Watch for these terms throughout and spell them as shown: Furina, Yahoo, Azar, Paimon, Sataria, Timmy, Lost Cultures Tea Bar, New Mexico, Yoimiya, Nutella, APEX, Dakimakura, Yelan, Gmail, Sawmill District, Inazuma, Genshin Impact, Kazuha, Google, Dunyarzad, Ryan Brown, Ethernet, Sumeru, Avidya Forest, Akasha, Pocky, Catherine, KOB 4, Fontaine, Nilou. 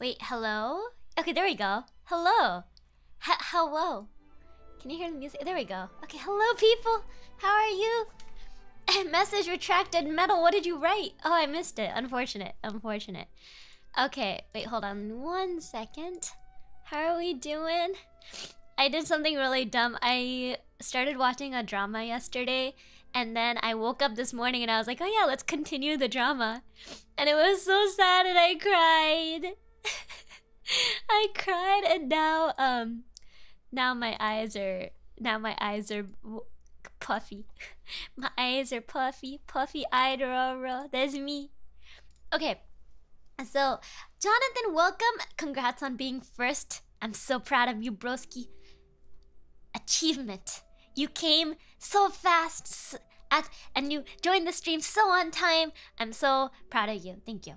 Wait, hello? Okay, there we go. Hello. Hello. Can you hear the music? There we go. Okay, hello people. How are you? Message retracted. Metal, what did you write? Oh, I missed it. Unfortunate. Unfortunate. Okay, wait, hold on one second. How are we doing? I did something really dumb. I started watching a drama yesterday, and then I woke up this morning and I was like, oh yeah, let's continue the drama. And it was so sad and I cried. I cried, and now now my eyes are puffy. My eyes are puffy, puffy-eyed, ro-ro. That's me. Okay. So, Jonathan, welcome. Congrats on being first. I'm so proud of you, broski. Achievement. You came so fast and you joined the stream so on time. I'm so proud of you. Thank you.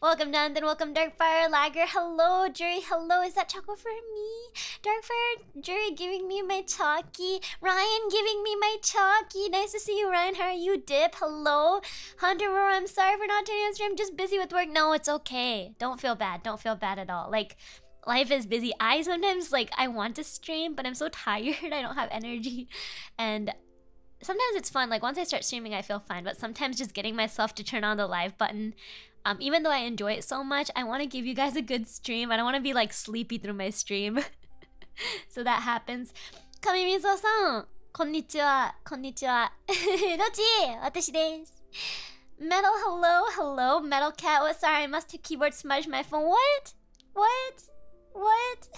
Welcome, Jonathan. Welcome, Darkfire Lager. Hello, Jury. Hello. Is that Choco for me? Darkfire Jury giving me my chalky. Ryan giving me my chalky. Nice to see you, Ryan. How are you, Dip? Hello. Hunter Roar, I'm sorry for not turning on stream. I'm just busy with work. No, it's okay. Don't feel bad. Don't feel bad at all. Like, life is busy. I sometimes, like, I want to stream, but I'm so tired. I don't have energy. And sometimes it's fun. Like, once I start streaming, I feel fine. But sometimes just getting myself to turn on the live button, even though I enjoy it so much, I want to give you guys a good stream. I don't want to be, like, sleepy through my stream. So that happens. Kamimizo-san, konnichiwa, konnichiwa. Dochi, watashi desu. Metal, hello, hello. Metal Cat, oh, sorry, I must have keyboard smudged my phone. What? What? What?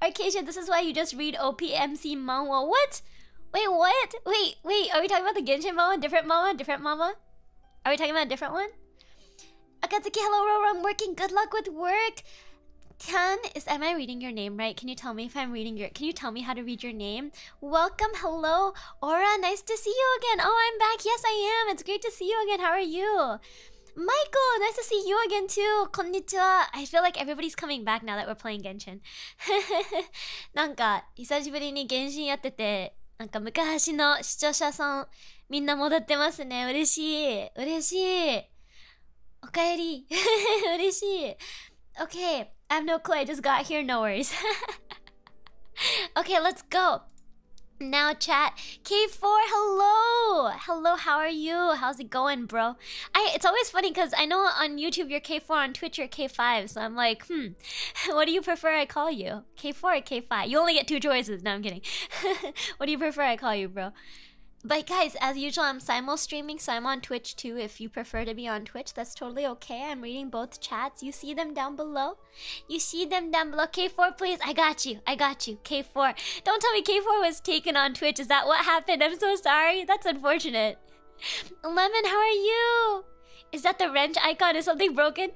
Arcadia, this is why you just read OPMC manhwa. What? Wait, what? Wait, wait, are we talking about the Genshin manhwa? Different manhwa? Different manhwa? Are we talking about a different one? Akatsuki, hello, Roro, I'm working. Good luck with work. Tan, am I reading your name right? Can you tell me if I'm reading your... Can you tell me how to read your name? Welcome, hello. Aura, nice to see you again. Oh, I'm back. Yes, I am. It's great to see you again. How are you? Michael, nice to see you again too. Konnichiwa. I feel like everybody's coming back now that we're playing Genshin. Nanka, hisashiburi ni Genshin yattete, nanka mukashi no shichoucha-san, minna modotte masu ne. Ureshii. Ureshii. Okaeri. Ureshii. Okay, I have no clue. I just got here. No worries. Okay, let's go. Now chat. K4, hello. Hello, how are you? How's it going, bro? It's always funny because I know on YouTube you're K4, on Twitch you're K5, so I'm like, what do you prefer I call you? K4 or K5? You only get two choices. No, I'm kidding. What do you prefer I call you, bro? But guys, as usual, I'm simul streaming, so I'm on Twitch too. If you prefer to be on Twitch, that's totally okay. I'm reading both chats. You see them down below. You see them down below. K4, please. I got you. I got you. K4. Don't tell me K4 was taken on Twitch. Is that what happened? I'm so sorry. That's unfortunate. Lemon, how are you? Is that the wrench icon? Is something broken?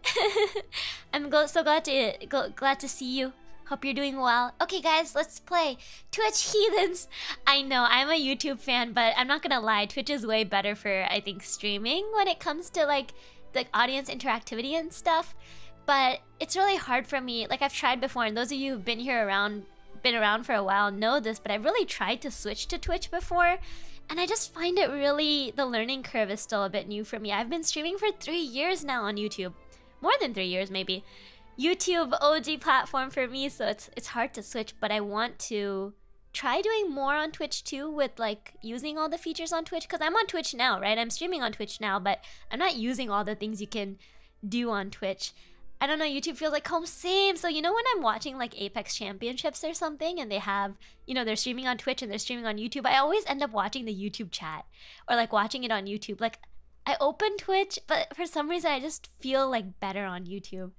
I'm so glad to see you. Hope you're doing well. Okay guys, let's play Twitch Heathens. I know, I'm a YouTube fan, but I'm not gonna lie. Twitch is way better for, I think, streaming when it comes to like the audience interactivity and stuff. But it's really hard for me. Like, I've tried before, and those of you who've been around for a while know this, but I've really tried to switch to Twitch before. And I just find it really, the learning curve is still a bit new for me. I've been streaming for 3 years now on YouTube. More than 3 years, maybe. YouTube OG platform for me, so it's hard to switch, but I want to try doing more on Twitch too, with like using all the features on Twitch, because I'm on Twitch now, right? I'm streaming on Twitch now, but I'm not using all the things you can do on Twitch. I don't know, YouTube feels like home, same. So you know when I'm watching like Apex Championships or something and they have, you know, they're streaming on Twitch and they're streaming on YouTube, I always end up watching the YouTube chat or like watching it on YouTube. Like I open Twitch, but for some reason I just feel like better on YouTube.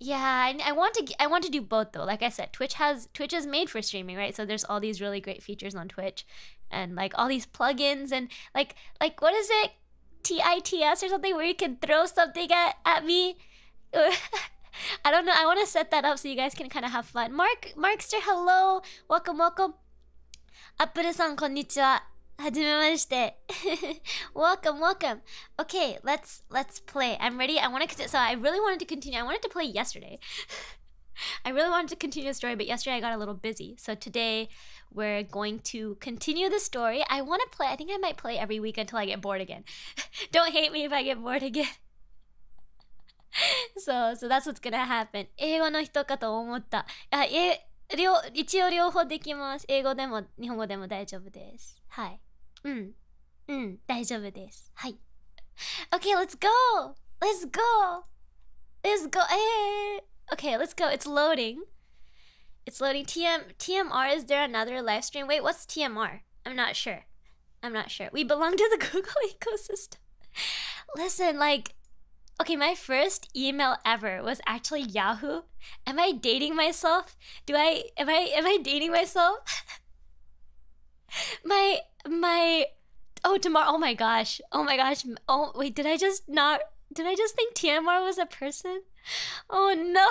Yeah, and I want to do both though. Like I said, Twitch is made for streaming, right? So there's all these really great features on Twitch, and like all these plugins and like what is it, TITS or something, where you can throw something at me. I don't know. I want to set that up so you guys can kind of have fun. Markster, hello, welcome. Apple-san, konnichiwa. Hajimemashite. welcome. Okay, let's play. I'm ready. I wanted to play yesterday. I really wanted to continue the story, but yesterday I got a little busy. So today we're going to continue the story. I want to play. I think I might play every week until I get bored again. Don't hate me if I get bored again. So that's what's gonna happen. 英語の人かと思った。あ、一応両方できます。英語でも日本語でも大丈夫です。はい。うん。うん、大丈夫です。はい。Okay, let's go! Let's go! Let's go! Okay, let's go. It's loading. It's loading. TMR, is there another live stream? Wait, what's TMR? I'm not sure. I'm not sure. We belong to the Google ecosystem. Listen, like... Okay, my first email ever was actually Yahoo. Am I dating myself? Am I dating myself? Tomorrow, oh my gosh. Oh, wait, did I just think TMR was a person? Oh no.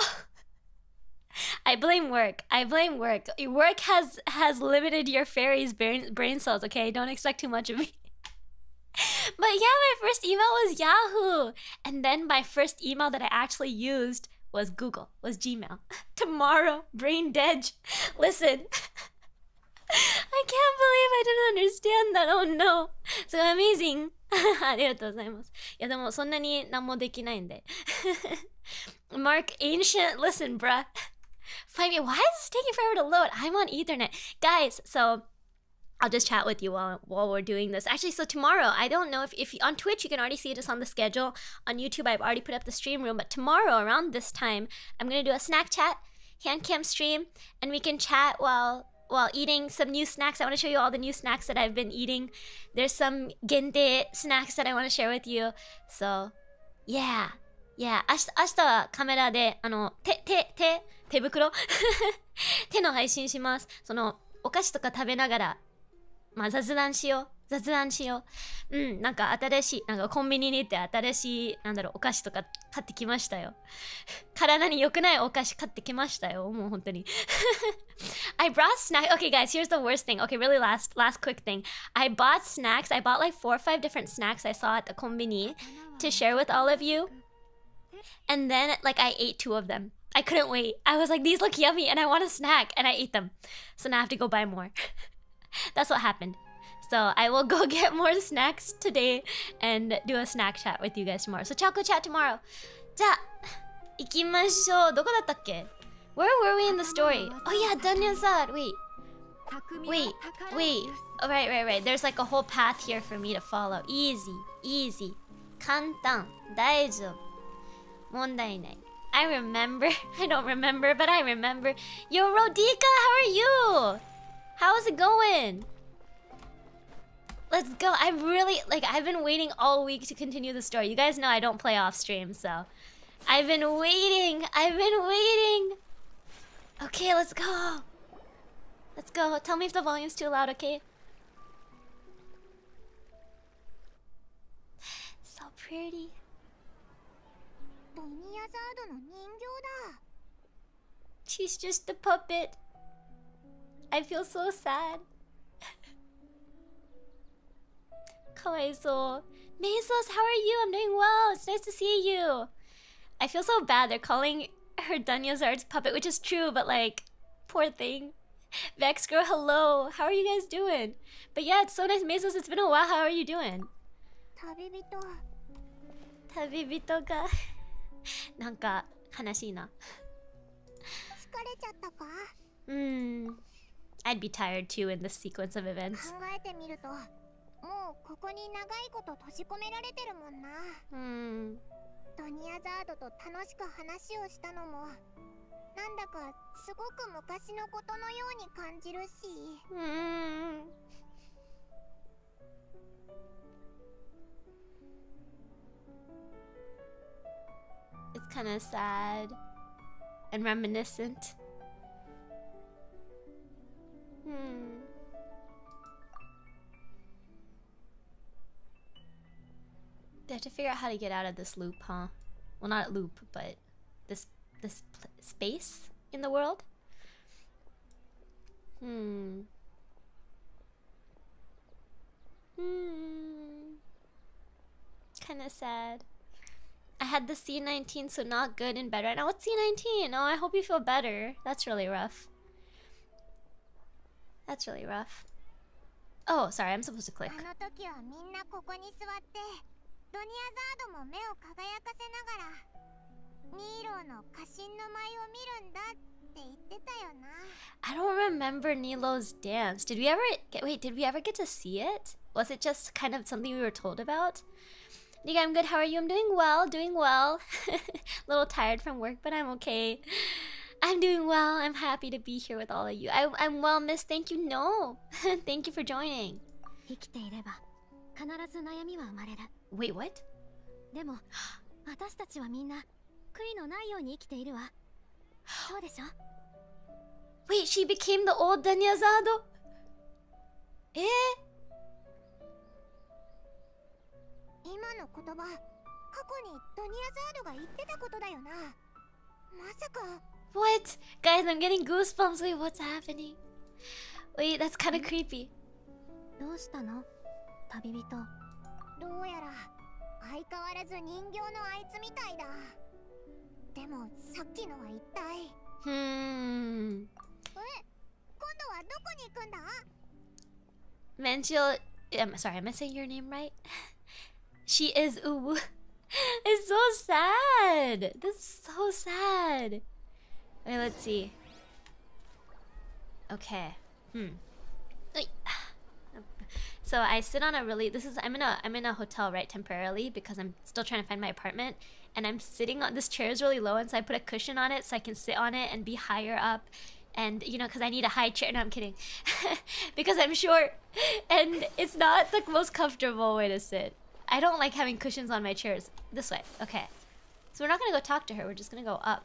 I blame work. Work has limited your fairy's brain cells, okay? Don't expect too much of me. But yeah, my first email was Yahoo. And then my first email that I actually used was Google, was Gmail. Tomorrow, brain dead. Listen. I can't believe I didn't understand that. Oh no. So amazing. ありがとうございます。いやでもそんなに何もできないんで。Mark ancient, listen, bruh. Find me. Why is this taking forever to load? I'm on Ethernet. Guys, so I'll just chat with you while we're doing this. Actually, so tomorrow, I don't know if on Twitch you can already see this on the schedule. On YouTube, I've already put up the stream room, but tomorrow around this time, I'm gonna do a snack chat, hand cam stream, and we can chat while eating some new snacks. I want to show you all the new snacks that I've been eating. There's some gente snacks that I want to share with you. So, yeah. Yeah. 明日はカメラであの手袋手の配信します。そのお菓子とか食べながらまあ雑談しよう。うん、なんか新しいなんかコンビニに行って新しいなんだろうお菓子とか買ってきましたよ。体に良くないお菓子買ってきましたよ。もう本当に。I brought snacks. Okay, guys, here's the worst thing. Okay, really last quick thing. I bought snacks. I bought like 4 or 5 different snacks I saw at the konbini to share with all of you. And then like I ate 2 of them. I couldn't wait. I was like, these look yummy and I want a snack, and I ate them. So now I have to go buy more. That's what happened. So I will go get more snacks today and do a snack chat with you guys tomorrow. So Chaco chat tomorrow. じゃあ行きましょう。どこだったっけ? Where were we in the story? Oh yeah, Dunyarzad. Wait. Oh, right. There's like a whole path here for me to follow. Easy. 簡単。大丈夫。問題ない。I remember. I don't remember, but I remember. Yo, Rodica, how are you? How's it going? Let's go. I've been waiting all week to continue the story. You guys know I don't play off stream, so I've been waiting. Okay, let's go. Let's go. Tell me if the volume's too loud, okay? So pretty. She's just a puppet. I feel so sad. Kawaiso. Mesos, how are you? I'm doing well. It's nice to see you. I feel so bad. They're calling her Dunyarzard's puppet, which is true, but like, poor thing. Vex girl, hello. How are you guys doing? But yeah, it's so nice. Mesos, it's been a while. How are you doing? Tabibito ga. Nanka, hanashii na. I'd be tired too in this sequence of events. It's kind of sad and reminiscent. They have to figure out how to get out of this loop, huh? Well, not loop, but this space in the world. Kind of sad. I had the C19, so not good in bed right now. What's C19? Oh, I hope you feel better. That's really rough. That's really rough. Oh, sorry, I'm supposed to click. I don't remember Nilou's dance. Did we ever get to see it? Was it just kind of something we were told about? Niga, I'm good. How are you? I'm doing well. Doing well. A little tired from work, but I'm okay. I'm doing well. I'm happy to be here with all of you. I'm well, miss. Thank you. No. Thank you for joining. Wait, what? Wait, she became the old Dunyarzad? Eh? What? Guys, I'm getting goosebumps. Wait, what's happening? Wait, that's kind of creepy. Menchil, I'm sorry, am I saying your name right? She is Ubu. It's so sad. This is so sad. Wait, let's see. Okay. So I sit on a really. This is. I'm in a hotel right temporarily because I'm still trying to find my apartment, and I'm sitting on this chair is really low, and so I put a cushion on it so I can sit on it and be higher up, and you know because I need a high chair. No, I'm kidding, because I'm short, and it's not the most comfortable way to sit. I don't like having cushions on my chairs. This way, okay. So we're not gonna go talk to her. We're just gonna go up.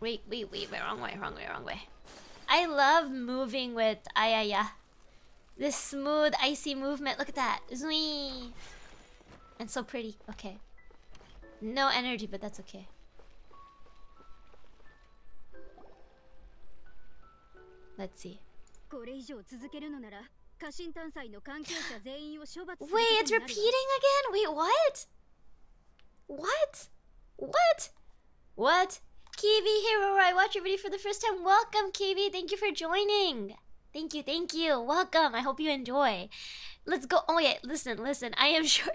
Wait, wait, wait, wait. Wrong way, wrong way, wrong way. I love moving with Ayaya. This smooth, icy movement. Look at that. Zwee. And so pretty. Okay. No energy, but that's okay. Let's see. Wait, it's repeating again? Wait, what? What? What? What? Kibi Hero, I watch your video for the first time. Welcome, Kibi. Thank you for joining. Thank you, thank you. Welcome. I hope you enjoy. Let's go. Oh yeah, listen, listen. I am sure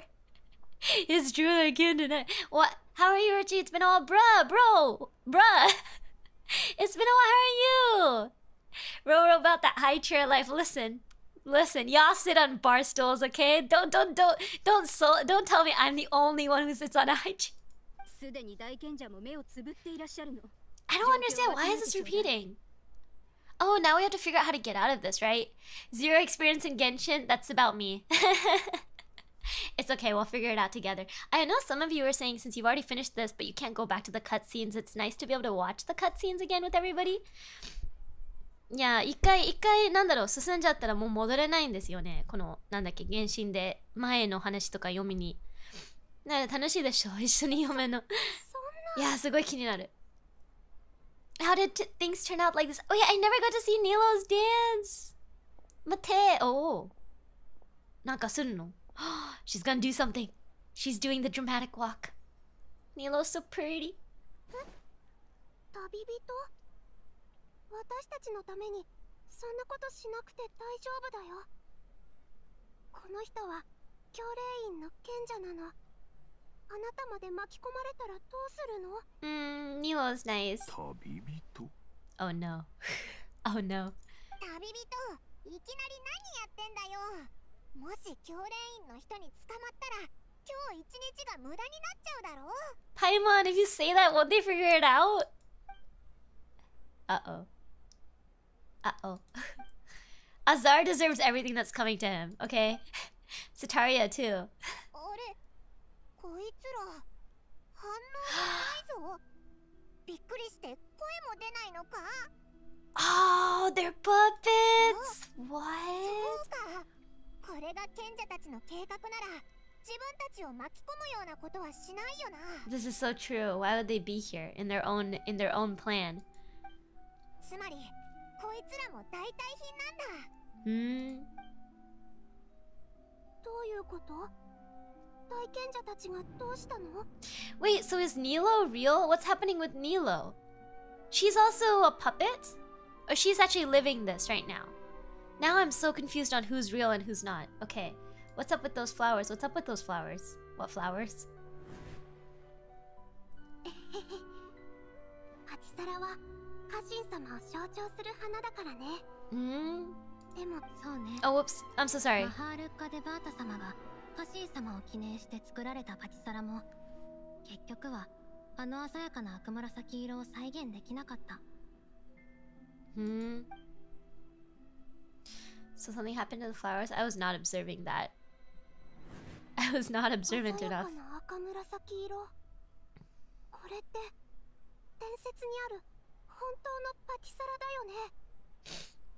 it's true again tonight. What? How are you, Richie? It's been a while, bruh, bro, bruh. It's been a while. How are you, Roro? About that high chair life. Listen, listen. Y'all sit on bar stools, okay? Don't tell me I'm the only one who sits on a high chair. I don't understand. Why is this repeating? Oh, now we have to figure out how to get out of this, right? Zero experience in Genshin? That's about me. It's okay, we'll figure it out together. I know some of you are saying, since you've already finished this, but you can't go back to the cutscenes, it's nice to be able to watch the cutscenes again with everybody. Yeah, 一回、なんだろう、進んじゃったらもう戻れないんですよね。この、なんだっけ、原神で前の話とか読みに。なので楽しいでしょ、一緒に読めの。いや、すごい気になる。How did things turn out like this? Oh yeah, I never got to see Nilou's dance. Mate, oh. Nanka suru no. She's gonna do something. She's doing the dramatic walk. Nilou's so pretty. Nilou's nice. Oh no. Oh no. Paimon, if you say that, won't they figure it out? Uh-oh. Uh-oh. Azar deserves everything that's coming to him, okay? Sataria too. Oh, they're puppets! What? This is so true. Why would they be here in their own plan? Hmm. Wait, so is Nilou real? What's happening with Nilou? She's also a puppet? Or she's actually living this right now? Now I'm so confused on who's real and who's not. Okay, what's up with those flowers? What's up with those flowers? What flowers? Oh, whoops. I'm so sorry. So something happened to the flowers? I was not observing that. I was not observant enough.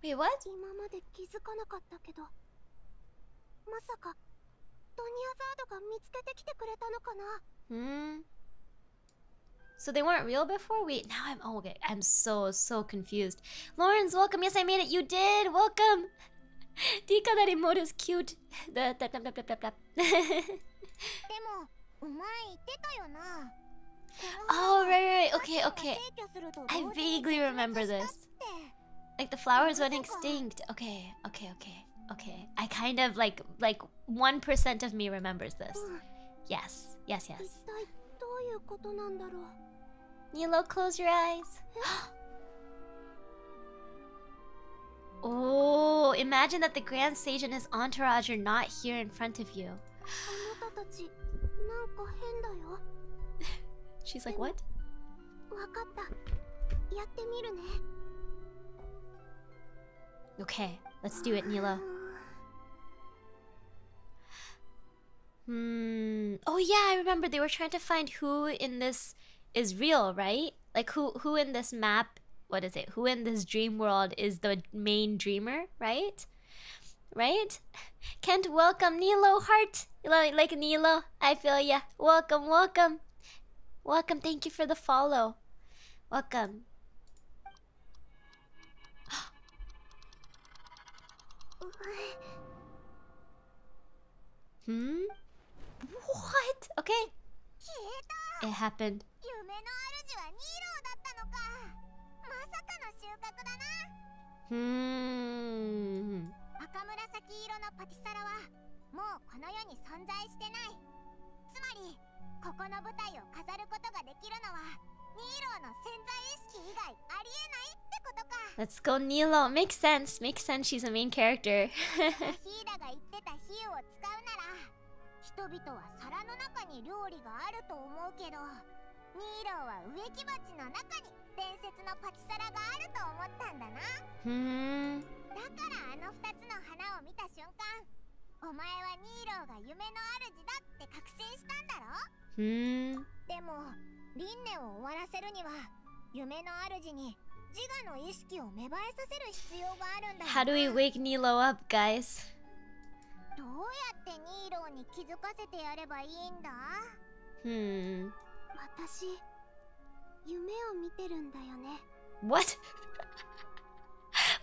Wait, what? So they weren't real before? Wait, now I'm okay. I'm so confused. Lawrence, welcome. Yes, I made it. You did. Welcome. Tighnari mode is cute. Oh, right. Okay. I vaguely remember this. Like the flowers went extinct. Okay. I kind of like 1% of me remembers this. Yes. Nilou, close your eyes. Oh, imagine that the Grand Sage and his entourage are not here in front of you. She's like, what? Okay, let's do it, Nilou. Oh yeah, I remember they were trying to find who in this is real, right? Like who in this map, what is it? Who in this dream world is the main dreamer, right? Right? Kent, welcome. Nilou, heart. Like Nilou, I feel ya. Welcome. Welcome, thank you for the follow. Welcome. What? Okay. It happened. Let's go, Nilou. Makes sense. She's a main character. How do we wake Nilou up, guys? What?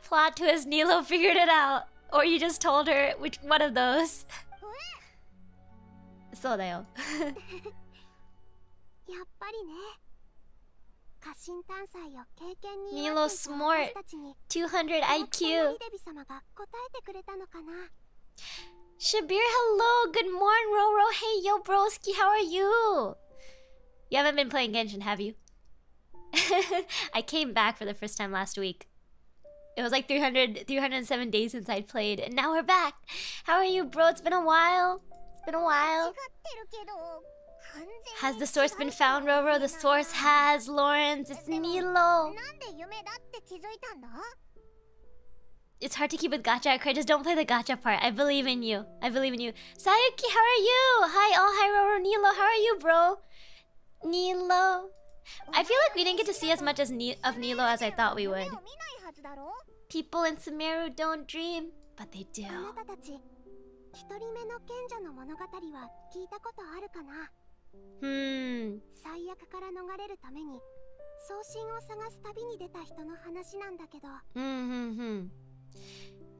Plot twist, Nilou figured it out. Or you just told her, which one of those? So that Nilou smart. 200 IQ. Shabir, hello! Good morning, Roro! Hey, yo, broski, how are you? You haven't been playing Genshin, have you? I came back for the first time last week. It was like 307 days since I'd played, and now we're back! How are you, bro? It's been a while. Has the source been found, Roro? The source has, Lawrence. It's Nilou. It's hard to keep with gacha. I just don't play the gacha part. I believe in you. Sayuki, how are you? Hi, Roro. Nilou, how are you, bro? Nilou. I feel like we didn't get to see as much as Nilou as I thought we would. People in Sumeru don't dream, but they do.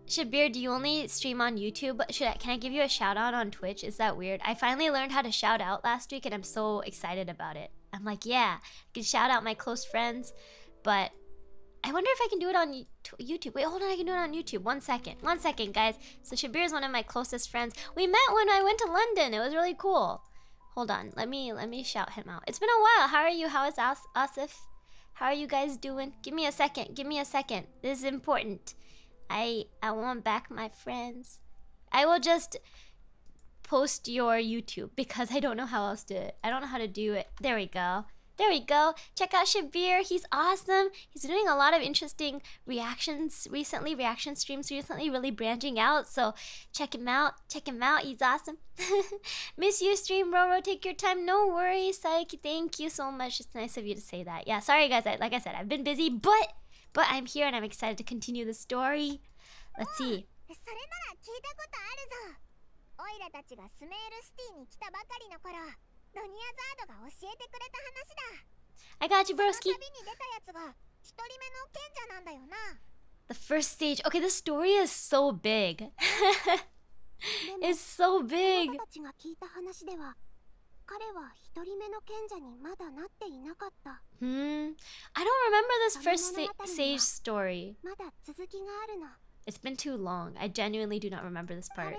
Shabir, do you only stream on YouTube? Can I give you a shout out on Twitch? Is that weird? I finally learned how to shout out last week and I'm so excited about it. I'm like, yeah, I can shout out my close friends, but I wonder if I can do it on YouTube. Wait, hold on, I can do it on YouTube. One second, guys. So Shabir is one of my closest friends. We met when I went to London. It was really cool. Hold on, let me shout him out. It's been a while. How are you? How is Asif? How are you guys doing? Give me a second. Give me a second. This is important. I want back my friends. I will just post your YouTube because I don't know how else to do it. I don't know how to do it. There we go. There we go. Check out Shabir. He's awesome. He's doing a lot of interesting reactions recently, reaction streams recently, really branching out. So check him out. Check him out. He's awesome. Miss you, stream. Roro, take your time. No worries, Saiki. Thank you so much. It's nice of you to say that. Yeah, sorry guys. Like I said, I've been busy, but I'm here and I'm excited to continue the story. Let's see. I got you, broski. The first stage. Okay, the story is so big. It's so big. I don't remember this first stage story. It's been too long. I genuinely do not remember this part.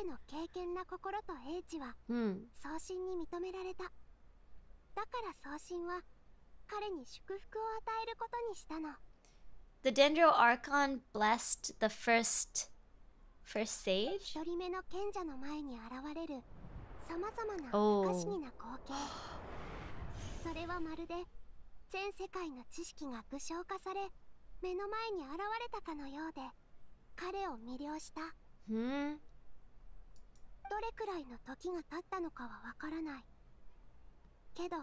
The Dendro Archon blessed the first sage. Oh. Hmm. Hmm. Oh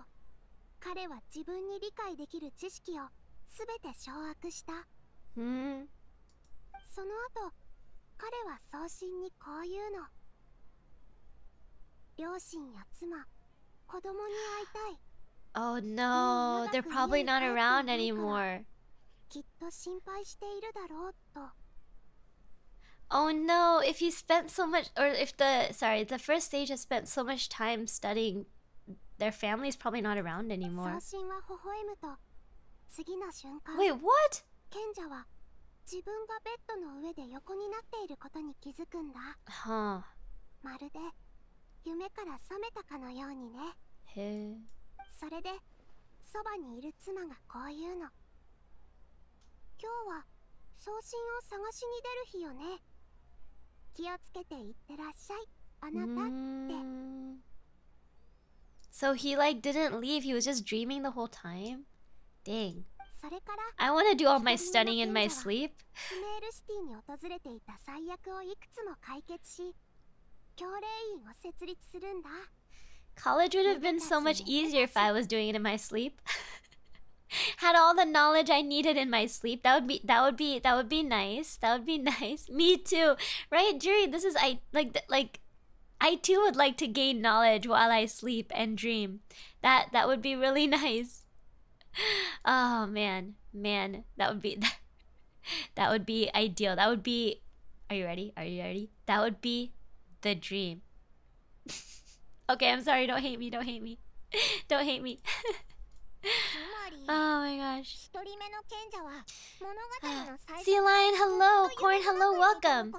no, they're probably not around anymore. Oh no, if he spent so much, or if the first stage has spent so much time studying, their family's probably not around anymore. Wait, what? Huh. Hey. So he like didn't leave, he was just dreaming the whole time? Dang. I want to do all my studying in my sleep. College would have been so much easier if I was doing it in my sleep. Had all the knowledge I needed in my sleep. That would be nice. That would be nice. Me too, right, Jury? This is I too would like to gain knowledge while I sleep and dream. That would be really nice. Oh man, that would be ideal. That would be. Are you ready? Are you ready? That would be the dream. Okay, I'm sorry. Don't hate me. Don't hate me. Don't hate me. Oh my gosh. Sea Lion, hello. Corn, hello. Welcome.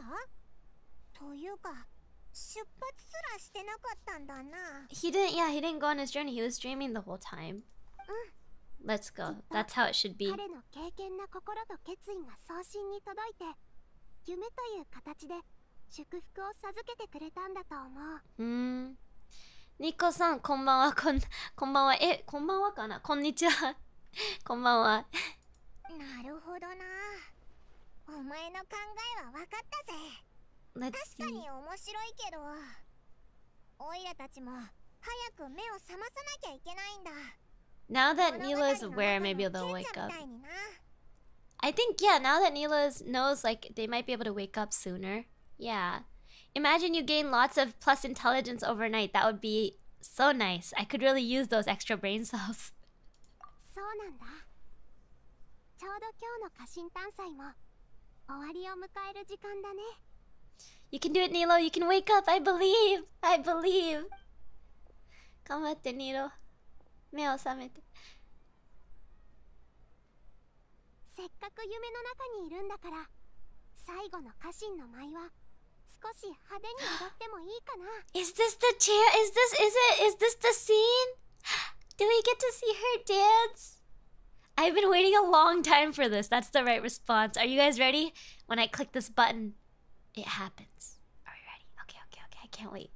He didn't go on his journey. He was dreaming the whole time. Let's go. That's how it should be. Hmm. Nico-san, konbanwa. Konbanwa. Eh, konbanwa kana? Konnichiwa. Konbanwa. Let's see. Now that Nilou is aware, maybe they'll wake up. I think, yeah, now that Nilou knows, like, they might be able to wake up sooner. Yeah. Imagine you gain lots of plus intelligence overnight. That would be so nice. I could really use those extra brain cells. You can do it, Nilou. You can wake up. I believe. I believe. Gambatte, Nilou. Mei o samete. Sekkaku yume no naka ni irun dakara. Saigo no kashin no mai wa. Is this the chair? Is this the scene? Do we get to see her dance? I've been waiting a long time for this. That's the right response. Are you guys ready? When I click this button, it happens. Are you ready? Okay, okay, okay. I can't wait.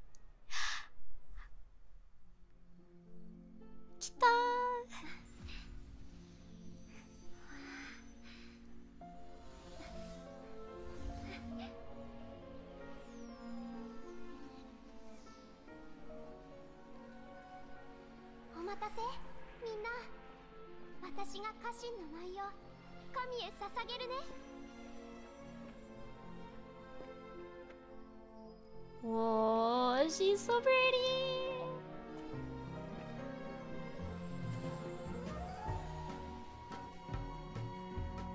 Oh, she's so pretty.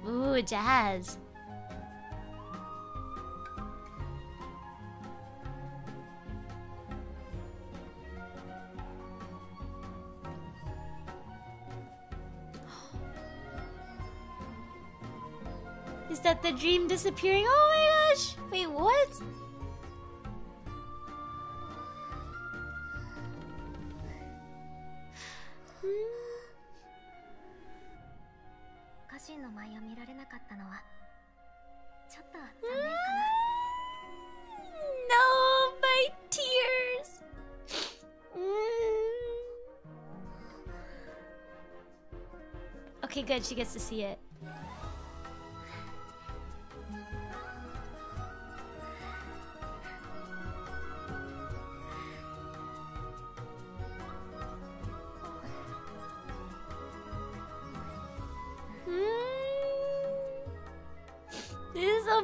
Ooh, jazz. Is that the dream disappearing? Oh my gosh! Wait, what? No, my tears. Okay, good. She gets to see it.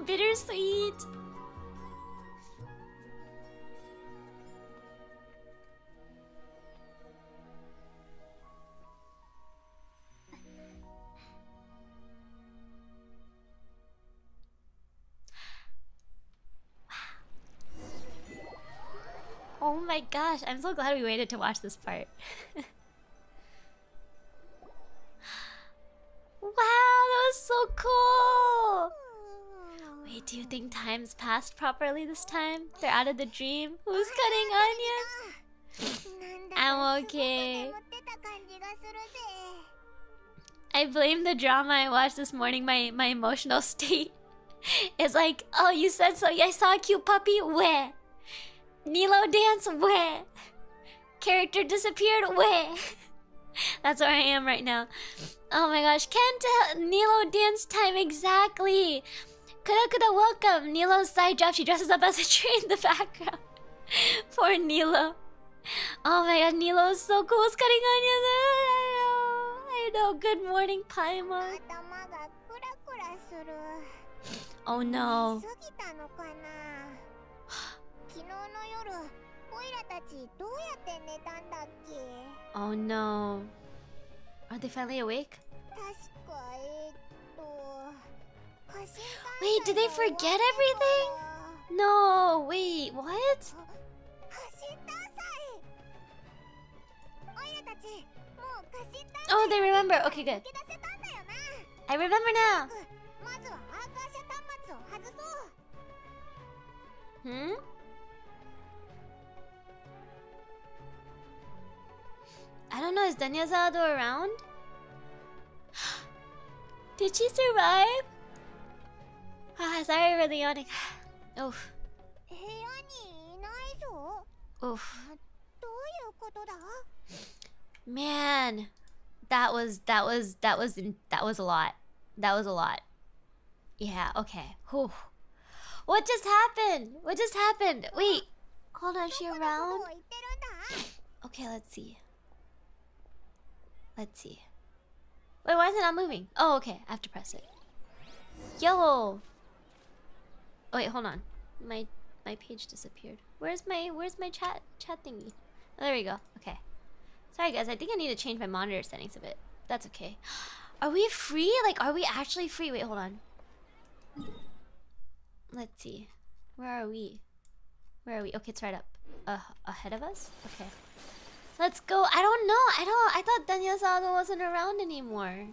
Bittersweet. Wow. Oh my gosh, I'm so glad we waited to watch this part. Wow, that was so cool. Wait, do you think time's passed properly this time? They're out of the dream? Who's cutting onions? I'm okay. I blame the drama I watched this morning, my emotional state. It's like, oh, you said so. I saw a cute puppy? Where? Nilou dance? Where? Character disappeared? Where? That's where I am right now. Oh my gosh. Can't Nilou dance time exactly. Kuda, welcome! Nilou's side job, she dresses up as a tree in the background. Poor Nilou. Oh my god, Nilou is so cool, it's cutting onions! I know, good morning, Paimon. Oh no. Oh no. Are they finally awake? Wait, did they forget everything? No, wait, what? Oh, they remember. Okay, good. I remember now. Hmm? I don't know, is Dunyarzad around? Did she survive? Ah, sorry for the yawning. Oof. Oof. Man, that was a lot. That was a lot. Yeah. Okay. Whew. What just happened? What just happened? Wait. Hold on. Is she around? Okay. Let's see. Let's see. Wait. Why is it not moving? Oh. Okay. I have to press it. Yo. Wait, hold on. My page disappeared. Where's my chat thingy? Oh, there we go. Okay. Sorry guys, I think I need to change my monitor settings a bit. That's okay. Are we free? Like, are we actually free? Wait, hold on. Let's see. Where are we? Where are we? Okay, it's right up. Ahead of us? Okay. Let's go. I don't know. I thought Dunyarzad wasn't around anymore.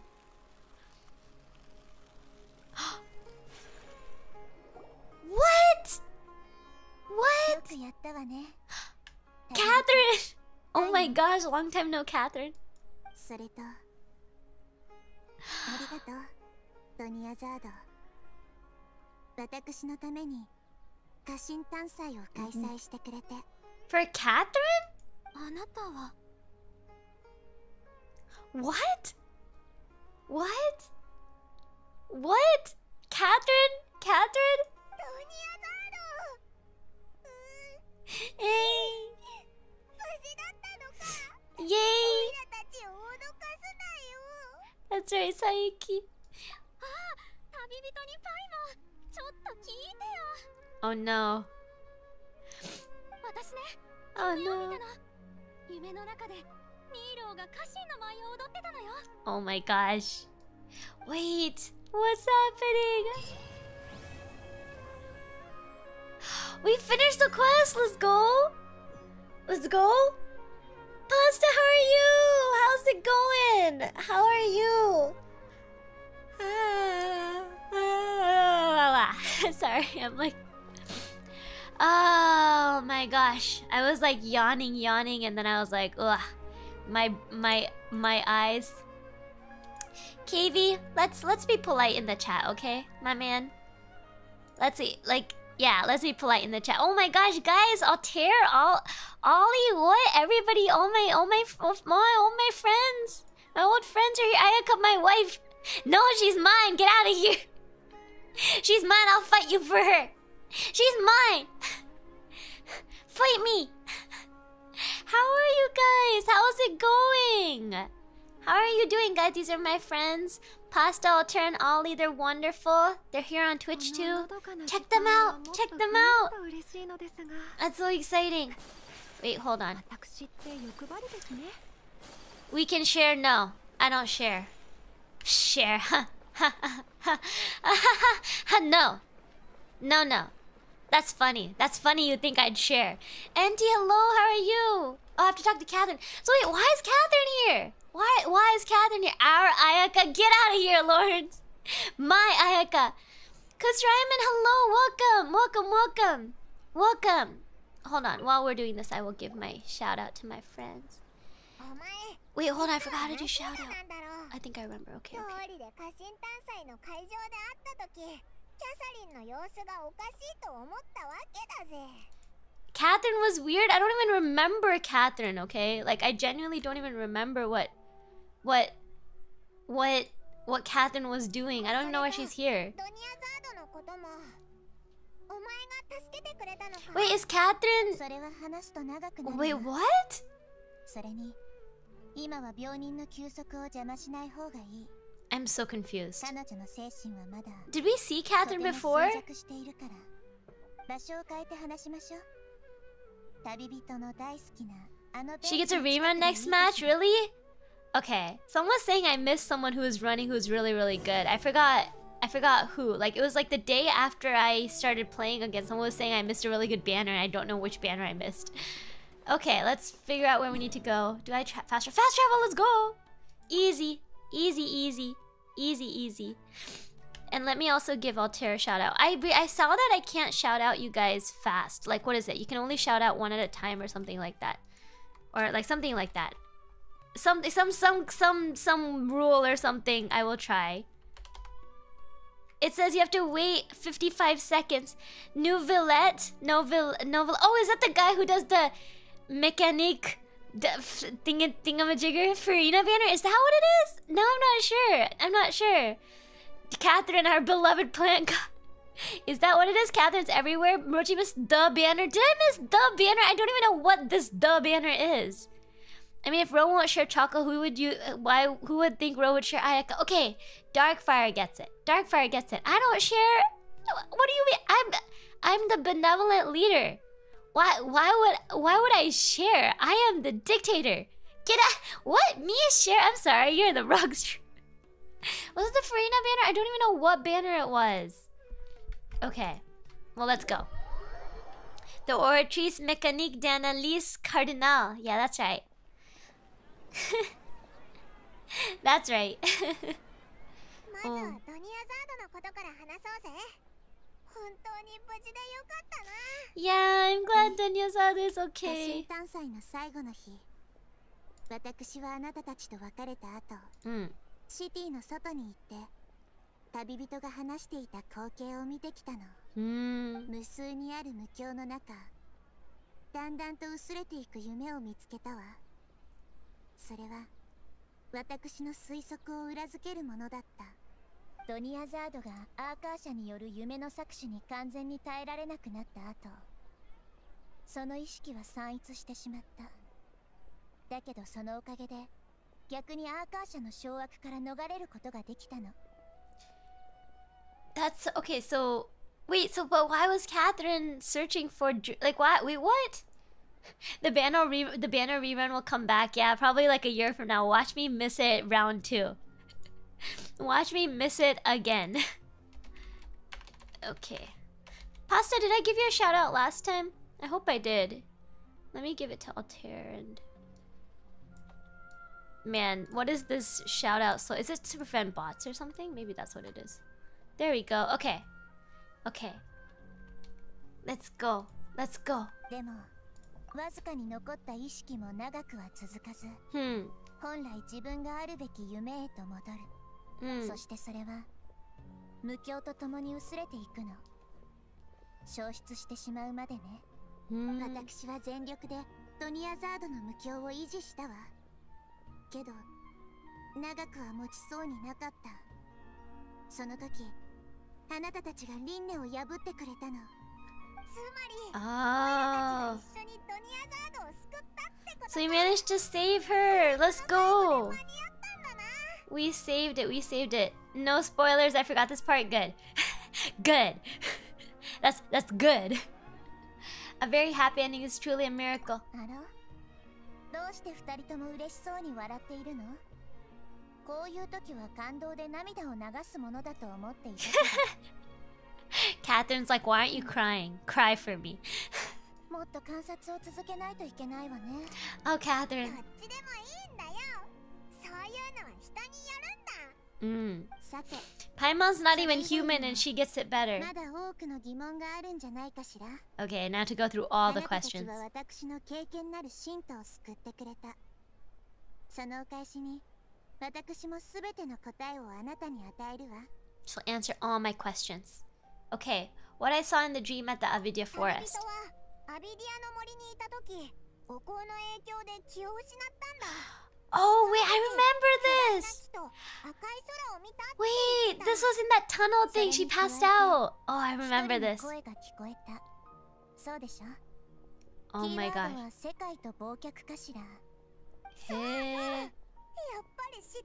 What? Catherine! Oh my gosh, long time no Catherine. For Catherine? What? What? What? Catherine? Catherine? Hey! Yay! That's right, Sayuki. Oh no. Oh no. Oh my gosh. Wait, what's happening? We finished the quest, let's go! Let's go! Pasta, how are you? How's it going? How are you? Sorry, I'm like... Oh my gosh. I was like yawning and then I was like, ugh. My eyes. KV, let's be polite in the chat, okay? My man. Let's see, like... Yeah, let's be polite in the chat. Oh my gosh, guys! Altair, Ollie, what? Everybody, all my friends, my old friends are here. Ayaka, my wife. No, she's mine. Get out of here. She's mine. I'll fight you for her. She's mine. Fight me. How are you guys? How's it going? How are you doing, guys? These are my friends. Pasta, Altair, and Ollie, they're wonderful. They're here on Twitch too. Check them out! Check them out! That's so exciting. Wait, hold on. We can share? No. I don't share. Share. Ha ha ha ha. No. No, no. That's funny. That's funny you think I'd share. Auntie, hello, how are you? Oh, I have to talk to Catherine. So wait, why is Catherine here? Why is Catherine here? Our Ayaka, get out of here, Lawrence! My Ayaka! Cuz Ryman, hello! Welcome! Welcome! Hold on, while we're doing this, I will give my shout out to my friends. Wait, hold on, I forgot how to do shout out. I think I remember, okay. Catherine was weird, I don't even remember Catherine, okay? Like, I genuinely don't even remember what Catherine was doing. I don't even know why she's here. Wait, is Catherine... Wait, what? I'm so confused. Did we see Catherine before? She gets a rerun next match? Really? Okay, someone's saying I missed someone who was running who's really good. I forgot who. Like, it was like the day after I started playing again. Someone was saying I missed a really good banner and I don't know which banner I missed. Okay, let's figure out where we need to go. Do I fast travel? Let's go! Easy. Easy. And let me also give Altair a shout out. I saw that I can't shout out you guys fast. Like, what is it? You can only shout out one at a time or something like that. Or like something like that. Some rule or something. I will try. It says you have to wait 55 seconds. Neuvillette? Oh, is that the guy who does the Mécanique thingamajigger Furina banner? Is that what it is? No, I'm not sure. Catherine, our beloved plant god. Is that what it is? Catherine's everywhere. Rochi missed the banner. Did I miss the banner? I don't even know what this the banner is. I mean, if Ro won't share Choco, who would think Ro would share Ayaka? Okay, Darkfire gets it. I don't share. What do you mean? I'm the benevolent leader. Why would I share? I am the dictator. Get out. What? Me share? I'm sorry. You're in the wrong stream. Was it the Furina banner? I don't even know what banner it was. Okay. Well, let's go. The Oratrice Mécanique d'Analyse Cardinale. Yeah, that's right. That's right. Oh. Yeah, I'm glad Dunyarzad is okay. That's okay. So wait, so but why was Catherine searching for like what? Wait, what? The banner rerun will come back. Yeah, probably like a year from now. Watch me miss it round 2. Watch me miss it again. Okay. Pasta, did I give you a shout out last time? I hope I did. Let me give it to Altair and... Man, what is this shout out? So is it to prevent bots or something? Maybe that's what it is. There we go. Okay. Okay. Let's go. Let's go. Oh. So we managed to save her. Let's go. We saved it. We saved it. No spoilers. I forgot this part. Good. Good. That's good. A very happy ending is truly a miracle. Catherine's like, why aren't you crying? Cry for me. Oh, Catherine. Mm. Paimon's not even human and she gets it better. Okay, now to go through all the questions. She'll answer all my questions. Okay, what I saw in the dream at the Avidya Forest. Oh, wait, I remember this! Wait, this was in that tunnel thing, she passed out! Oh, I remember this. Oh my gosh. Hey. This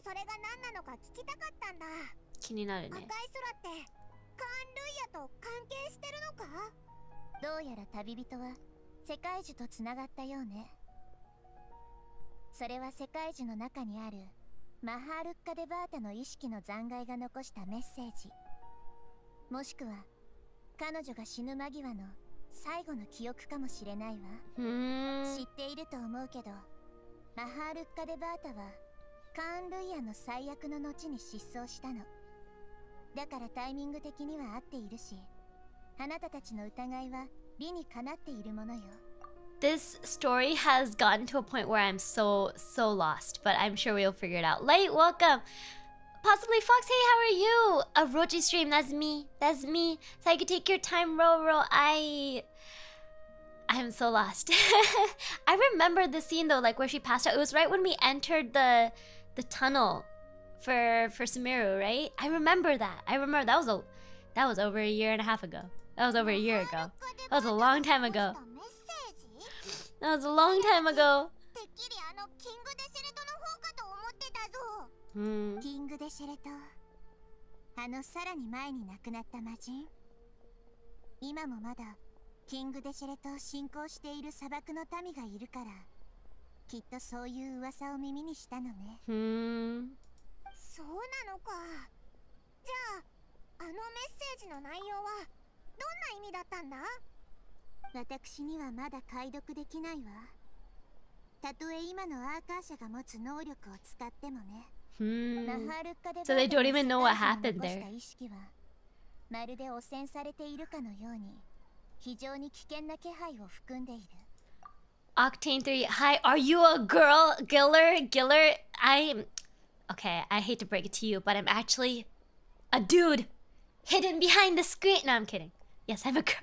story has gotten to a point where I'm so lost, but I'm sure we'll figure it out. Light, welcome! Possibly Fox, hey, how are you? A Roji stream, that's me. That's me. So I could take your time, Roro. I'm so lost. I remember the scene though, like where she passed out. It was right when we entered the tunnel for Sumeru, right? I remember that. I remember that was over a year and a half ago. That was over a year ago. That was a long time ago. That was a long time ago. Hmm. Hmm. So they don't even know what happened there. まるで汚染されているかのように非常に危険な気配を含んでいる。 Octane 3, hi, are you a girl? Giller? I'm... Okay, I hate to break it to you, but I'm actually a dude hidden behind the screen. No, I'm kidding. Yes, I'm a girl.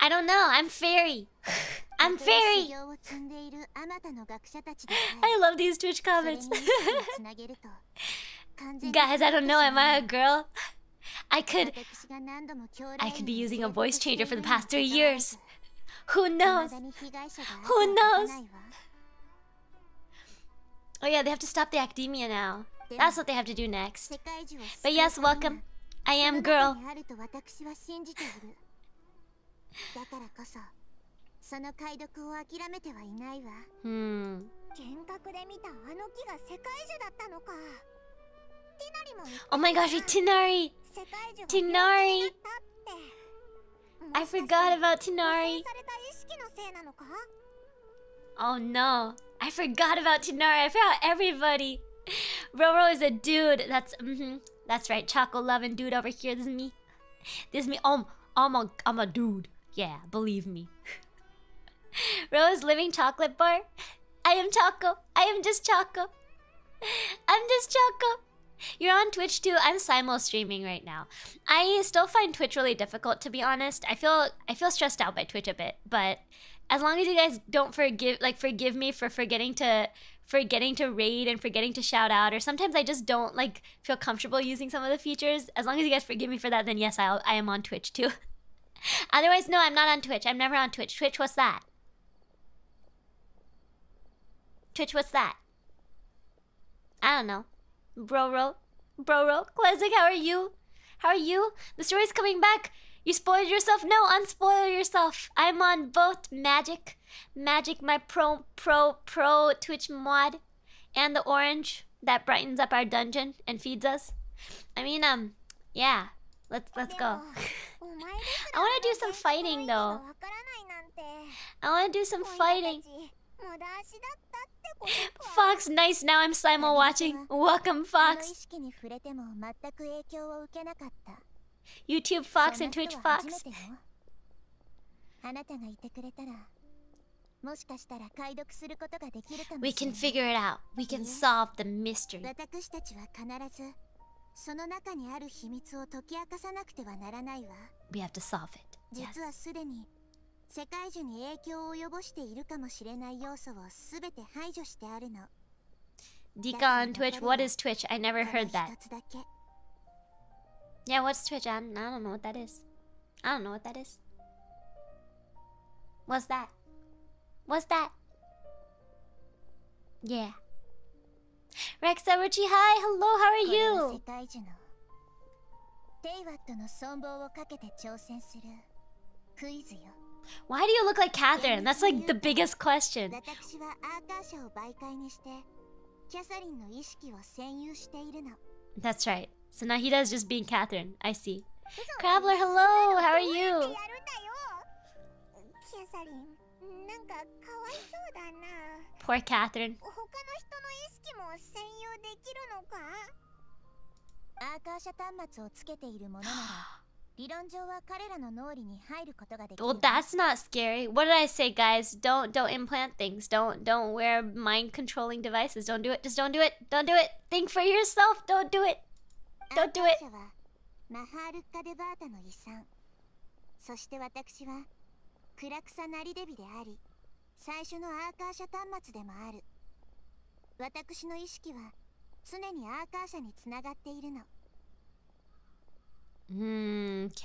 I don't know, I'm fairy. I'm fairy. I love these Twitch comments. Guys, I don't know, am I a girl? I could be using a voice changer for the past 3 years. Who knows? Who knows? Oh yeah, they have to stop the academia now. That's what they have to do next. But yes, welcome. I am girl. Hmm. Oh my gosh, Tighnari! Tighnari! I forgot about Tighnari. Oh no, I forgot about Tighnari. I forgot everybody. Roro is a dude. That's that's right. Choco loving dude over here. This is me. This is me. I'm a dude. Yeah, believe me. Roro's living chocolate bar. I am Choco. I am just Choco. I'm just Choco. You're on Twitch too. I'm simul streaming right now. I still find Twitch really difficult, to be honest. I feel stressed out by Twitch a bit, but as long as you guys don't forgive me for forgetting to raid and forgetting to shout out, or sometimes I just don't feel comfortable using some of the features. As long as you guys forgive me for that, then yes, I am on Twitch too. Otherwise, no, I'm not on Twitch. I'm never on Twitch. Twitch, what's that? Twitch, what's that? I don't know. Bro, Classic, how are you? How are you? The story's coming back. You spoiled yourself? No, unspoil yourself. I'm on both Magic, my pro Twitch mod, and the orange that brightens up our dungeon and feeds us. I mean, yeah. Let's go. I want to do some fighting though. Fox, nice, now I'm simul watching. Welcome, Fox. YouTube Fox and Twitch Fox. We can figure it out. We can solve the mystery. We have to solve it. Yes. Dika on Twitch, what is Twitch? I never heard that. Yeah, what's Twitch? I don't know what that is. I don't know what that is. What's that? What's that? Yeah. Rex Aruchi, hi! Hello, how are you? Why do you look like Catherine? That's like the biggest question. That's right. So Nahida is just being Catherine. I see. Krabbler, hello! How are you? Poor Catherine. Well, that's not scary. What did I say, guys? Don't implant things. Don't wear mind-controlling devices. Don't do it. Just don't do it. Don't do it. Think for yourself. Don't do it. Don't do it. Okay.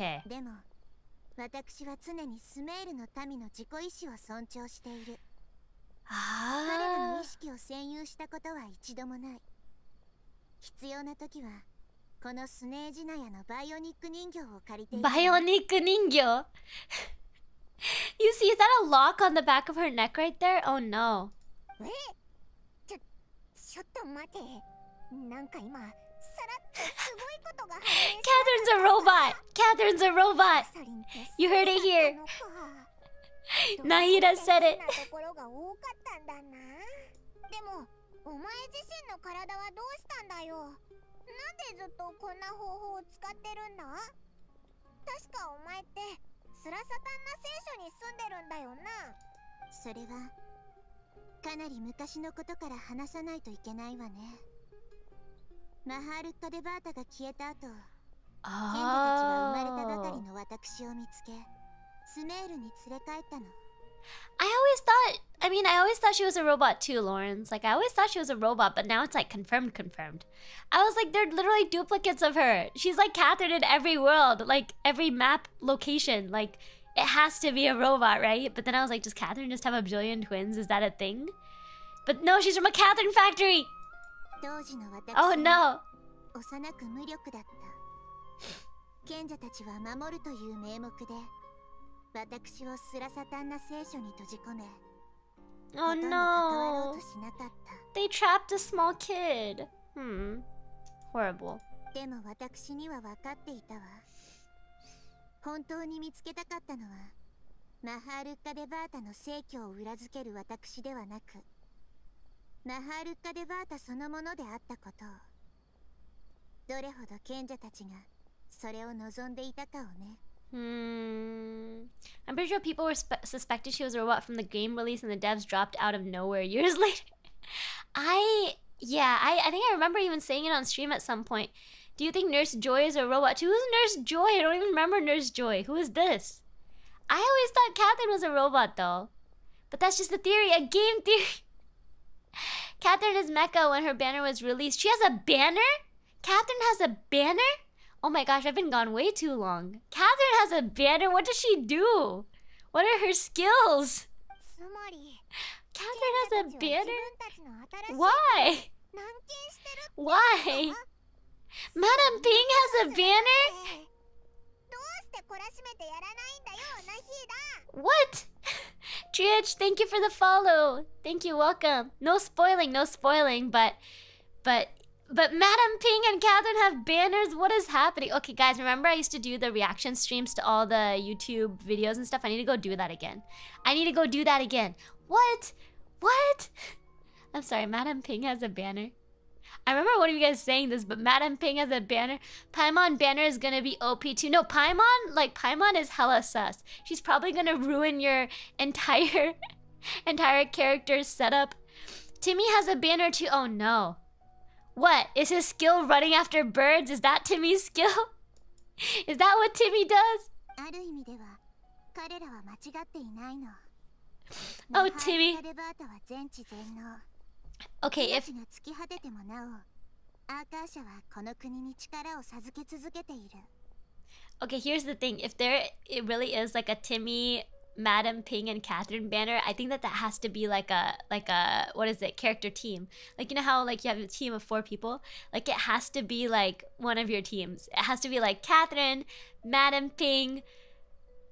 Ah. Bionic Ningyo. You see, is that a lock on the back of her neck right there? Oh no. Catherine's a robot! Catherine's a robot! You heard it here. Nahida said it. なんでずっとこんな方法を使ってるんだ？確かお前ってスラサタンな聖書に住んでるんだよな。それはかなり昔のことから話さないといけないわね。マハールッカデバータが消えた後、賢者たちは生まれたばかりの私を見つけ、スメールに連れ帰ったの。I always thought she was a robot too, Lawrence. Like, I always thought she was a robot, but now it's like confirmed. I was like, they're literally duplicates of her. She's like Catherine in every world, like every map location. Like, it has to be a robot, right? But then I was like, does Catherine just have a billion twins? Is that a thing? But no, she's from a Catherine factory! Oh no! 私をスラサタンな聖書に閉じ込め。Oh no! They trapped a small kid. Hmm. Horrible. でも私には分かっていたわ。本当に見つけたかったのは、マハールッカ・デバータの聖教を裏付ける私ではなく、マハールッカ・デバータそのものであったことを。どれほど賢者たちがそれを望んでいたかをね。Hmm. I'm pretty sure people were suspected she was a robot from the game release, and the devs dropped out of nowhere years later. I think I remember even saying it on stream at some point. Do you think Nurse Joy is a robot too? Who's Nurse Joy? I don't even remember Nurse Joy. Who is this? I always thought Catherine was a robot though. But that's just a theory, a game theory. Catherine is mecha when her banner was released. She has a banner? Catherine has a banner? Oh my gosh, I've been gone way too long. Catherine has a banner. What does she do? What are her skills? Catherine has a banner? Why? Why? Madame Ping has a banner? What? Triage, thank you for the follow. Thank you, welcome. No spoiling, no spoiling, but Madame Ping and Catherine have banners? What is happening? Okay, guys, remember I used to do the reaction streams to all the YouTube videos and stuff? I need to go do that again. I need to go do that again. What? What? I'm sorry, Madame Ping has a banner. I remember one of you guys saying this, but Madame Ping has a banner. Paimon banner is gonna be OP too. No, Paimon, like, Paimon is hella sus. She's probably gonna ruin your entire, entire character setup. Timmy has a banner too. Oh no. What? Is his skill running after birds? Is that Timmy's skill? Is that what Timmy does? Oh, Timmy. Okay, if... Okay, here's the thing. If there it really is like a Timmy, Madame Ping and Catherine banner, I think that has to be like a what is it, character team. Like, you know how like you have a team of 4 people? Like, it has to be like one of your teams. It has to be like Catherine, Madame Ping,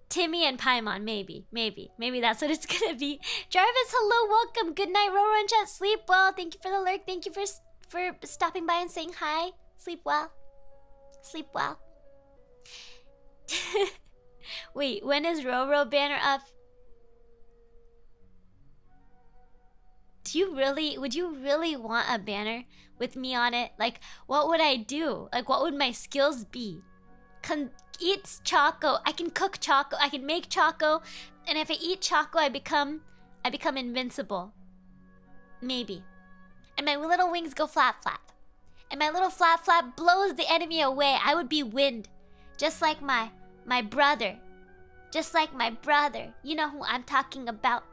Timmy and Paimon. Maybe that's what it's gonna be. Jarvis, hello, welcome. Good night, Roro and chat. Sleep well. Thank you for the lurk. Thank you for stopping by and saying hi. Sleep well. Sleep well. Wait, when is Roro banner up? Would you really want a banner with me on it? Like, what would I do? Like, what would my skills be? Eats Choco. I can cook Choco. I can make Choco. And if I eat Choco, I become invincible. Maybe. And my little wings go flap flap. And my little flap flap blows the enemy away. I would be wind. Just like my brother. Just like my brother. You know who I'm talking about.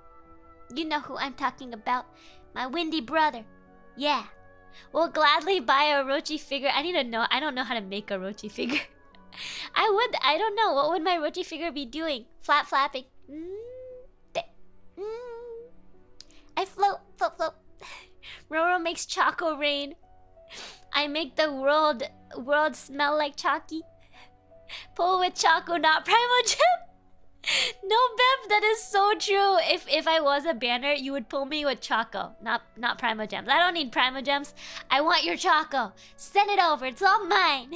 You know who I'm talking about. My windy brother. Yeah. We'll gladly buy a Orochi figure. I need to know. I don't know how to make a Orochi figure. I don't know. What would my Orochi figure be doing? Flap flapping. I float. Roro makes Choco rain. I make the world smell like Chalky. Pull with Choco, not Primal Gem. No, Bev, that is so true. If I was a banner, you would pull me with Choco, not Primal Gems. I don't need Primal Gems. I want your Choco. Send it over. It's all mine.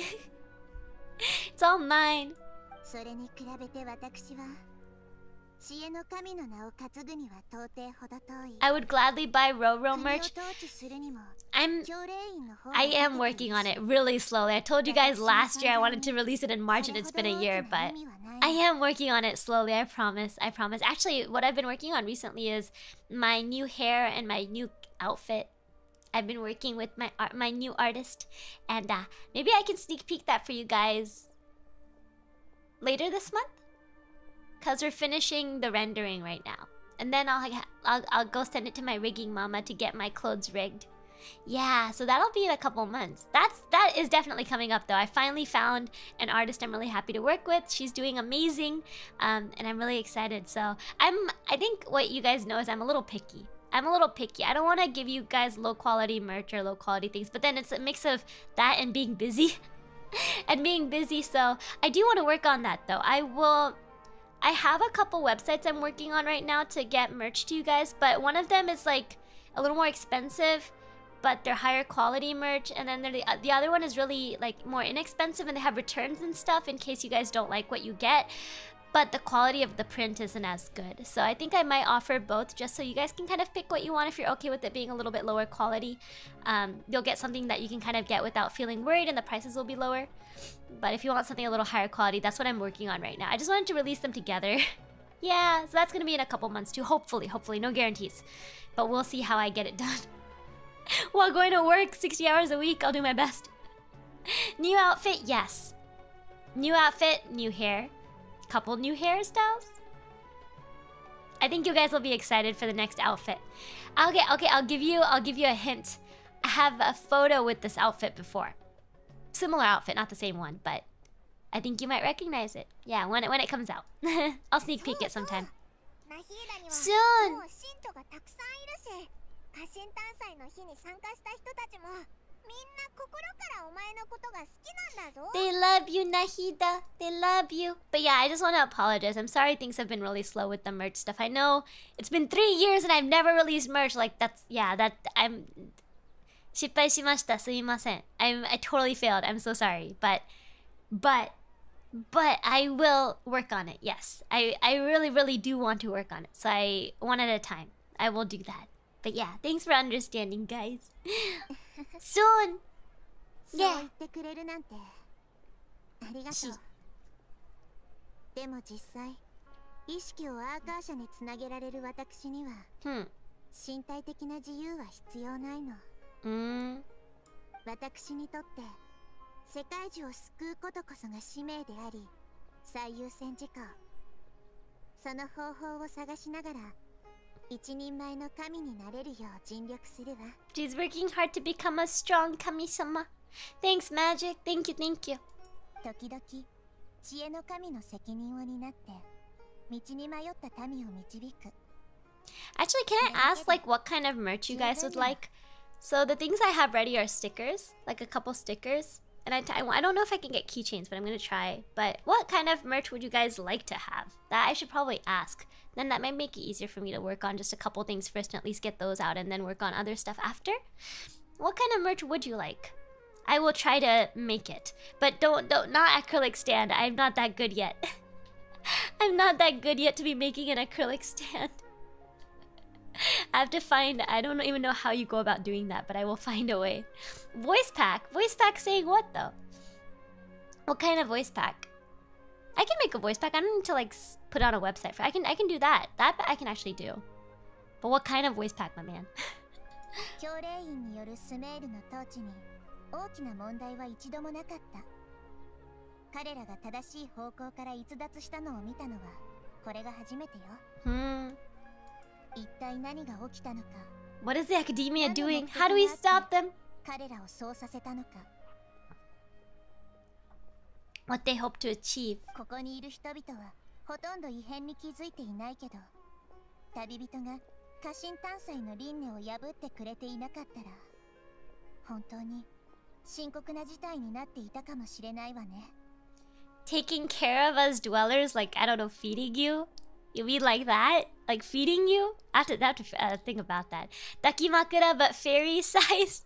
It's all mine. I would gladly buy Roro merch. I am working on it really slowly. I told you guys last year I wanted to release it in March and it's been a year, but I am working on it slowly, I promise. I promise. Actually, what I've been working on recently is my new hair and my new outfit. I've been working with my new artist, and maybe I can sneak peek that for you guys later this month, cause we're finishing the rendering right now, and then I'll go send it to my rigging mama to get my clothes rigged. Yeah, so that'll be in a couple months. That is definitely coming up though. I finally found an artist I'm really happy to work with. She's doing amazing, and I'm really excited. So I think what you guys know is I'm a little picky. I don't want to give you guys low quality merch or low quality things, but then it's a mix of that and being busy. So I do want to work on that though. I have a couple websites I'm working on right now to get merch to you guys, but one of them is like a little more expensive, but they're higher quality merch, and then the other one is really like more inexpensive and they have returns and stuff in case you guys don't like what you get. But the quality of the print isn't as good. So I think I might offer both just so you guys can kind of pick what you want if you're okay with it being a little bit lower quality. You'll get something that you can kind of get without feeling worried and the prices will be lower. But if you want something a little higher quality, that's what I'm working on right now. I just wanted to release them together. Yeah, so that's gonna be in a couple months too. Hopefully, no guarantees. But we'll see how I get it done. While going to work 60 hours a week, I'll do my best. New outfit, yes. New outfit, new hair. Couple new hairstyles. I think you guys will be excited for the next outfit. Okay, I'll give you a hint. I have a photo with this outfit before. Similar outfit, not the same one, but I think you might recognize it. Yeah, when it comes out. I'll sneak peek it sometime. Soon! They love you, Nahida. They love you. But yeah, I just want to apologize. I'm sorry things have been really slow with the merch stuff. I know it's been 3 years and I've never released merch. Like that's, yeah, that I'm... I totally failed. I'm so sorry. But I will work on it. Yes, I really do want to work on it. So one at a time, I will do that. But yeah, thanks for understanding, guys. Soon! Yeah. She's working hard to become a strong kami-sama. Thanks, Magic. Thank you. Actually, can I ask like what kind of merch you guys would like? So the things I have ready are stickers, like a couple stickers. And I don't know if I can get keychains, but I'm gonna try. But what kind of merch would you guys like to have? That I should probably ask. Then that might make it easier for me to work on just a couple things first and at least get those out and then work on other stuff after. What kind of merch would you like? I will try to make it. But not acrylic stand. I'm not that good yet. I'm not that good yet to be making an acrylic stand. I have to find... I don't even know how you go about doing that, but I will find a way. Voice pack? Voice pack saying what, though? What kind of voice pack? I can make a voice pack. I don't need to, like, put on a website for... I can do that. That I can actually do. But what kind of voice pack, my man? What is the academia doing? How do we stop them? What they hope to achieve. Taking care of us dwellers, like, I don't know, feeding you? You mean like that? Like feeding you? I have to think about that. Dakimakura, but fairy size?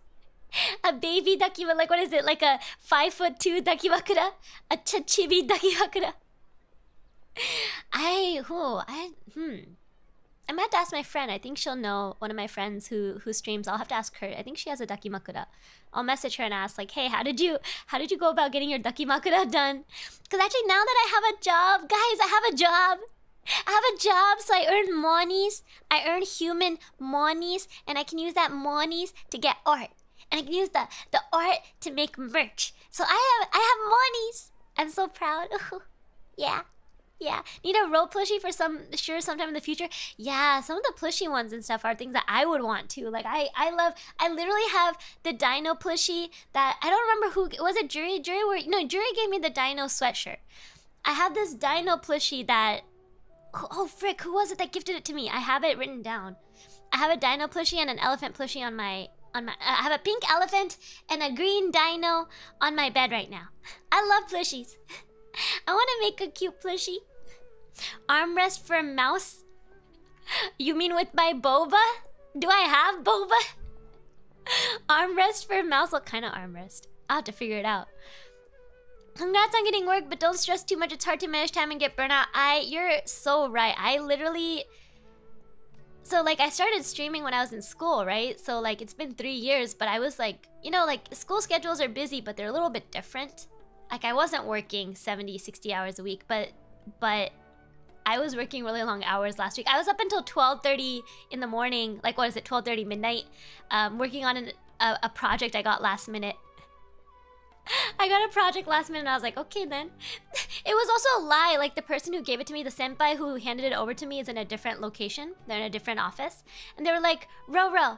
A baby dakimakura, like what is it? Like a 5'2" dakimakura? A chibi dakimakura? I... I might have to ask my friend. I think she'll know, one of my friends who streams. I'll have to ask her. I think she has a dakimakura. I'll message her and ask, like, hey, how did you go about getting your dakimakura done? Because actually now that I have a job, guys, I have a job, so I earn monies. I earn human monies, and I can use that monies to get art. And I can use the art to make merch. So I have monies. I'm so proud. Yeah. Yeah. Need a rope plushie for sometime in the future. Yeah, some of the plushie ones and stuff are things that I would want to. Like I literally have the dino plushie that I don't remember who was it, Jury? Jury gave me the dino sweatshirt. I have this dino plushie that oh frick, who was it that gifted it to me? I have it written down. I have a dino plushie and an elephant plushie on my I have a pink elephant and a green dino on my bed right now. I love plushies. I want to make a cute plushie. Armrest for a mouse? You mean with my boba? Do I have boba? Armrest for a mouse? What kind of armrest? I'll have to figure it out. Congrats on getting work, but don't stress too much. It's hard to manage time and get burnout. You're so right. I literally... So, like, I started streaming when I was in school, right? So, like, it's been 3 years, but I was, like... You know, like, school schedules are busy, but they're a little bit different. Like, I wasn't working 70, 60 hours a week, but I was working really long hours last week. I was up until 12:30 in the morning, like, what is it, 12:30 midnight, working on a project I got last minute. I got a project last minute, and I was like, okay, then. It was also a lie. Like, the person who gave it to me, the senpai who handed it over to me, is in a different location. They're in a different office. And they were like, Ro,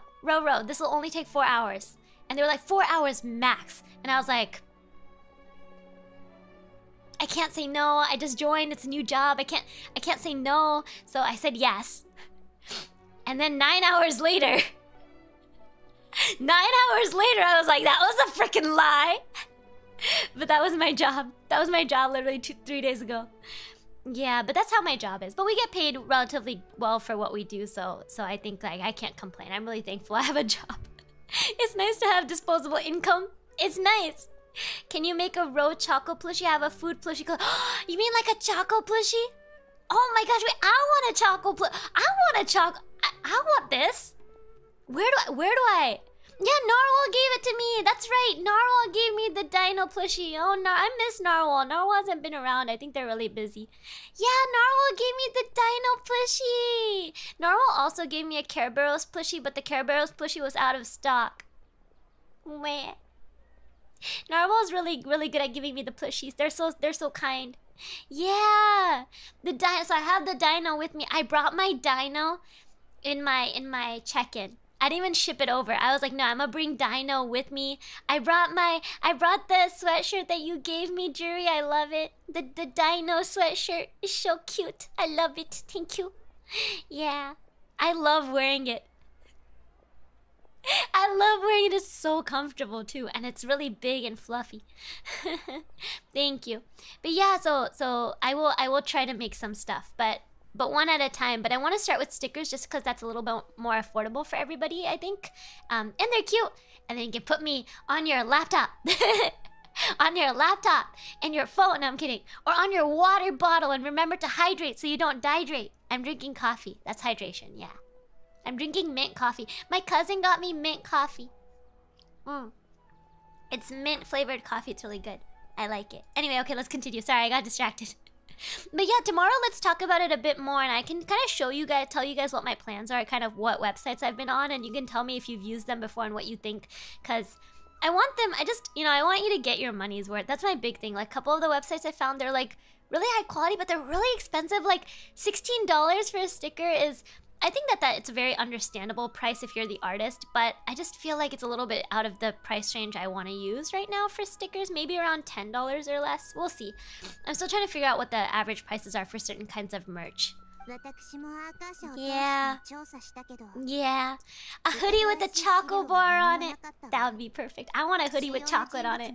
this will only take 4 hours. And they were like, 4 hours max. And I was like... I can't say no. I just joined. It's a new job. I can't say no. So I said yes. And then 9 hours later... 9 hours later, I was like, that was a freaking lie. But that was my job. That was my job literally 3 days ago. Yeah, but that's how my job is. But we get paid relatively well for what we do, so I think, like, I can't complain. I'm really thankful I have a job. It's nice to have disposable income. It's nice. Can you make a roe choco plushie? I have a food plushie. You mean like a choco plushie? Oh my gosh, wait, I want a choco plushie. I want this. Where do I? Yeah, Narwhal gave it to me. That's right. Narwhal gave me the dino plushie. Oh, I miss Narwhal. Narwhal hasn't been around. I think they're really busy. Yeah, Narwhal gave me the dino plushie. Narwhal also gave me a Care Bears plushie, but the Care Bears plushie was out of stock. Meh. Narwhal's really, really good at giving me the plushies. They're so kind. Yeah. The dino. So I have the dino with me. I brought my dino in my check-in. I didn't even ship it over. I was like, no, I'm gonna bring dino with me. I brought the sweatshirt that you gave me, Jury. I love it. The dino sweatshirt is so cute. I love it. Thank you. Yeah. I love wearing it. I love wearing it. It's so comfortable too, and it's really big and fluffy. Thank you. But yeah, so I will try to make some stuff, but one at a time. But I want to start with stickers just because that's a little bit more affordable for everybody, I think. And they're cute. And then you can put me on your laptop. On your laptop and your phone. No, I'm kidding. Or on your water bottle. And remember to hydrate so you don't dehydrate. I'm drinking coffee. That's hydration, yeah. I'm drinking mint coffee. My cousin got me mint coffee. It's mint flavored coffee. It's really good. I like it. Anyway, okay, let's continue. Sorry, I got distracted. But yeah, tomorrow let's talk about it a bit more, and I can kind of tell you guys what my plans are, kind of what websites I've been on, and you can tell me if you've used them before and what you think, because I want them, I want you to get your money's worth. That's my big thing. Like, a couple of the websites I found, they're like really high quality, but they're really expensive. Like, $16 for a sticker is, I think that it's a very understandable price if you're the artist, but I just feel like it's a little bit out of the price range I want to use right now for stickers, maybe around $10 or less. We'll see. I'm still trying to figure out what the average prices are for certain kinds of merch. Yeah. Yeah. A hoodie with a choco bar on it. That would be perfect. I want a hoodie with chocolate on it.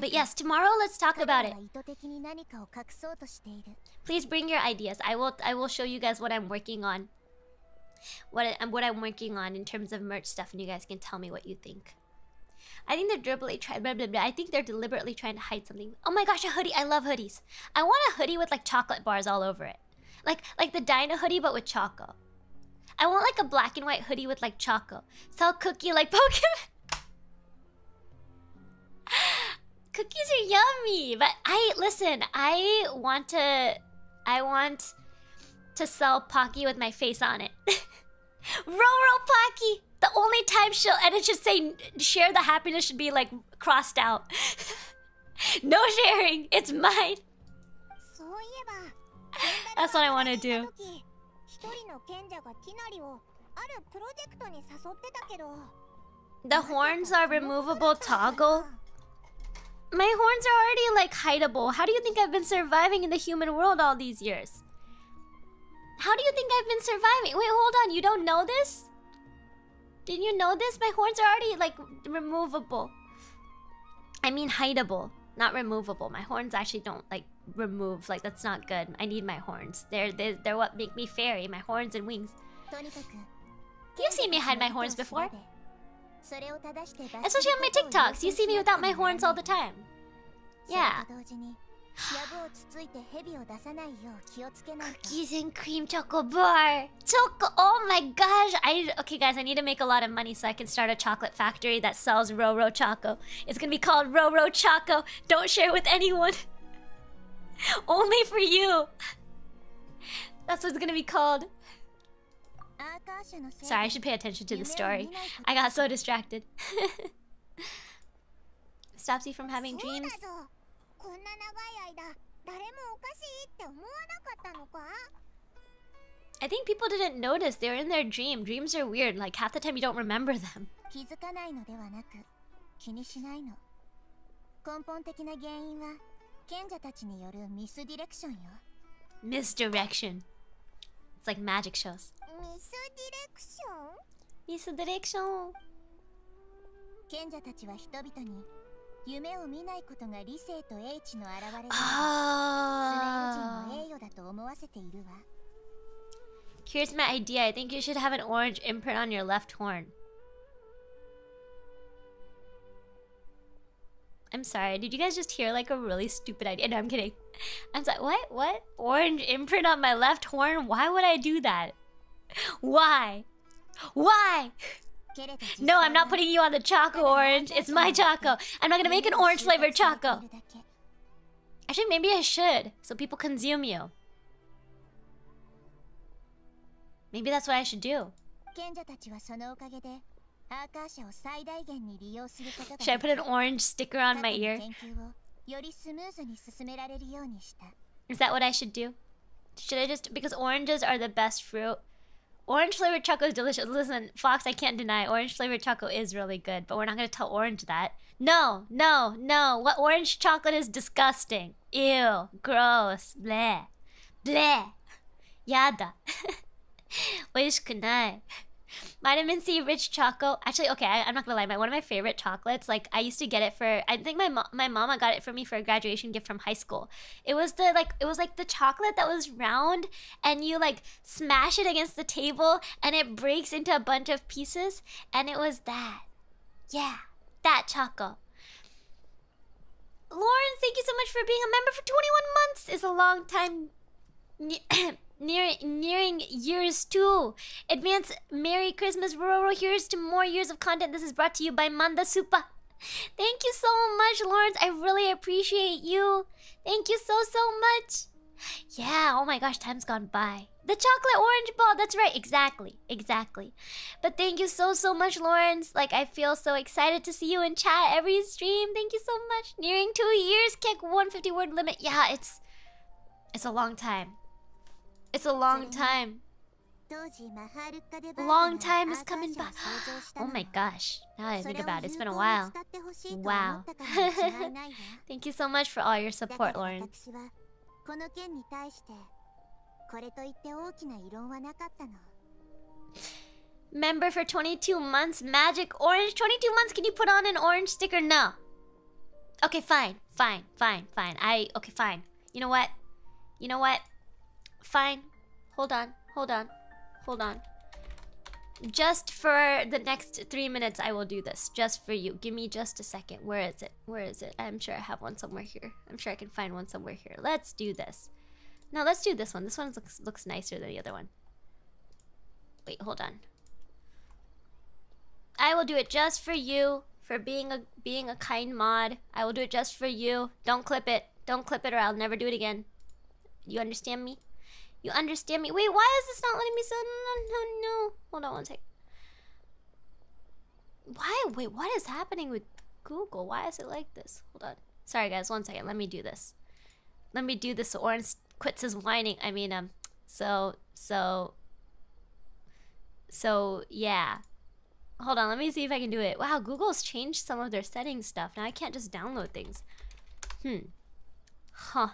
But yes, tomorrow let's talk about it. Please bring your ideas. I will show you guys what I'm working on. What I'm working on in terms of merch stuff, and you guys can tell me what you think. I think they're deliberately trying. Blah, blah, blah. I think they're deliberately trying to hide something. Oh my gosh, a hoodie! I love hoodies. I want a hoodie with like chocolate bars all over it, like the Dino hoodie but with choco. I want like a black and white hoodie with like choco. Sell cookie like Pokemon. Cookies are yummy, but I listen. I want to sell Pocky with my face on it. Roro Pocky. The only time she'll, and it should say, share the happiness should be like crossed out. No sharing, it's mine. That's what I want to do. The horns are removable toggle. My horns are already like hideable. How do you think I've been surviving in the human world all these years? How do you think I've been surviving? Wait, hold on, you don't know this? Didn't you know this? My horns are already, like, removable. I mean, hideable. Not removable. My horns actually don't, like, remove. Like, that's not good. I need my horns. They're what make me fairy. My horns and wings. You've seen me hide my horns before. Especially on my TikToks. You see me without my horns all the time. Yeah. Cookies and cream choco bar. Choco, oh my gosh. Okay guys, I need to make a lot of money so I can start a chocolate factory that sells Roro Choco. It's gonna be called Roro Choco. Don't share with anyone. Only for you. That's what it's gonna be called. Sorry, I should pay attention to the story. I got so distracted. Stops you from having dreams. I think people didn't notice they were in their dream. Dreams are weird, like half the time you don't remember them. Misdirection. It's like magic shows. Misdirection. Here's my idea. I think you should have an orange imprint on your left horn. I'm sorry. Did you guys just hear like a really stupid idea? No, I'm kidding. I'm sorry. What? What? Orange imprint on my left horn? Why would I do that? Why? Why? No, I'm not putting you on the choco orange. It's my choco. I'm not gonna make an orange flavored choco. Actually, maybe I should, so people consume you. Maybe that's what I should do. Should I put an orange sticker on my ear? Is that what I should do? Should I just... Because oranges are the best fruit. Orange flavored choco is delicious. Listen, Fox, I can't deny orange flavored choco is really good, but we're not gonna tell Orange that. No, no, no. What orange chocolate is disgusting. Ew, gross. Bleh. Bleh. Yada. Oishikunai. Vitamin C rich choco. Actually, okay, I'm not gonna lie. One of my favorite chocolates, like I used to get it for. I think my mama got it for me for a graduation gift from high school. It was like the chocolate that was round, and you like smash it against the table, and it breaks into a bunch of pieces, and it was that. Yeah, that choco. Lauren, thank you so much for being a member for 21 months. It's a long time. Nearing years too. Advance Merry Christmas, Roro. Here's to more years of content. This is brought to you by Manda Supa. Thank you so much, Lawrence. I really appreciate you. Thank you so much. Yeah, oh my gosh, time's gone by. The chocolate orange ball, that's right. Exactly, exactly. But thank you so much, Lawrence. Like, I feel so excited to see you in chat every stream. Thank you so much. Nearing 2 years, kick 150 word limit. Yeah, it's a long time. It's a long time. Long time is coming by. Oh my gosh. Now that I think about it, it's been a while. Wow. Thank you so much for all your support, Lauren. Member for 22 months, magic orange. 22 months, can you put on an orange sticker? No. Okay, fine. Okay, fine. You know what? Fine. Hold on. Just for the next 3 minutes, I will do this. Just for you. Give me just a second. Where is it? Where is it? I'm sure I have one somewhere here. I'm sure I can find one somewhere here. Let's do this. No, let's do this one. This one looks nicer than the other one. Wait, hold on. I will do it just for you. For being a kind mod. I will do it just for you. Don't clip it. Don't clip it or I'll never do it again. You understand me? You understand me? Wait, why is this not letting me... No. Hold on one sec. Why? Wait, what is happening with Google? Why is it like this? Hold on. Sorry, guys. 1 second. Let me do this. Let me do this so Orange quits his whining. I mean, So, yeah. Hold on. Let me see if I can do it. Wow, Google's changed some of their settings stuff. Now I can't just download things. Huh.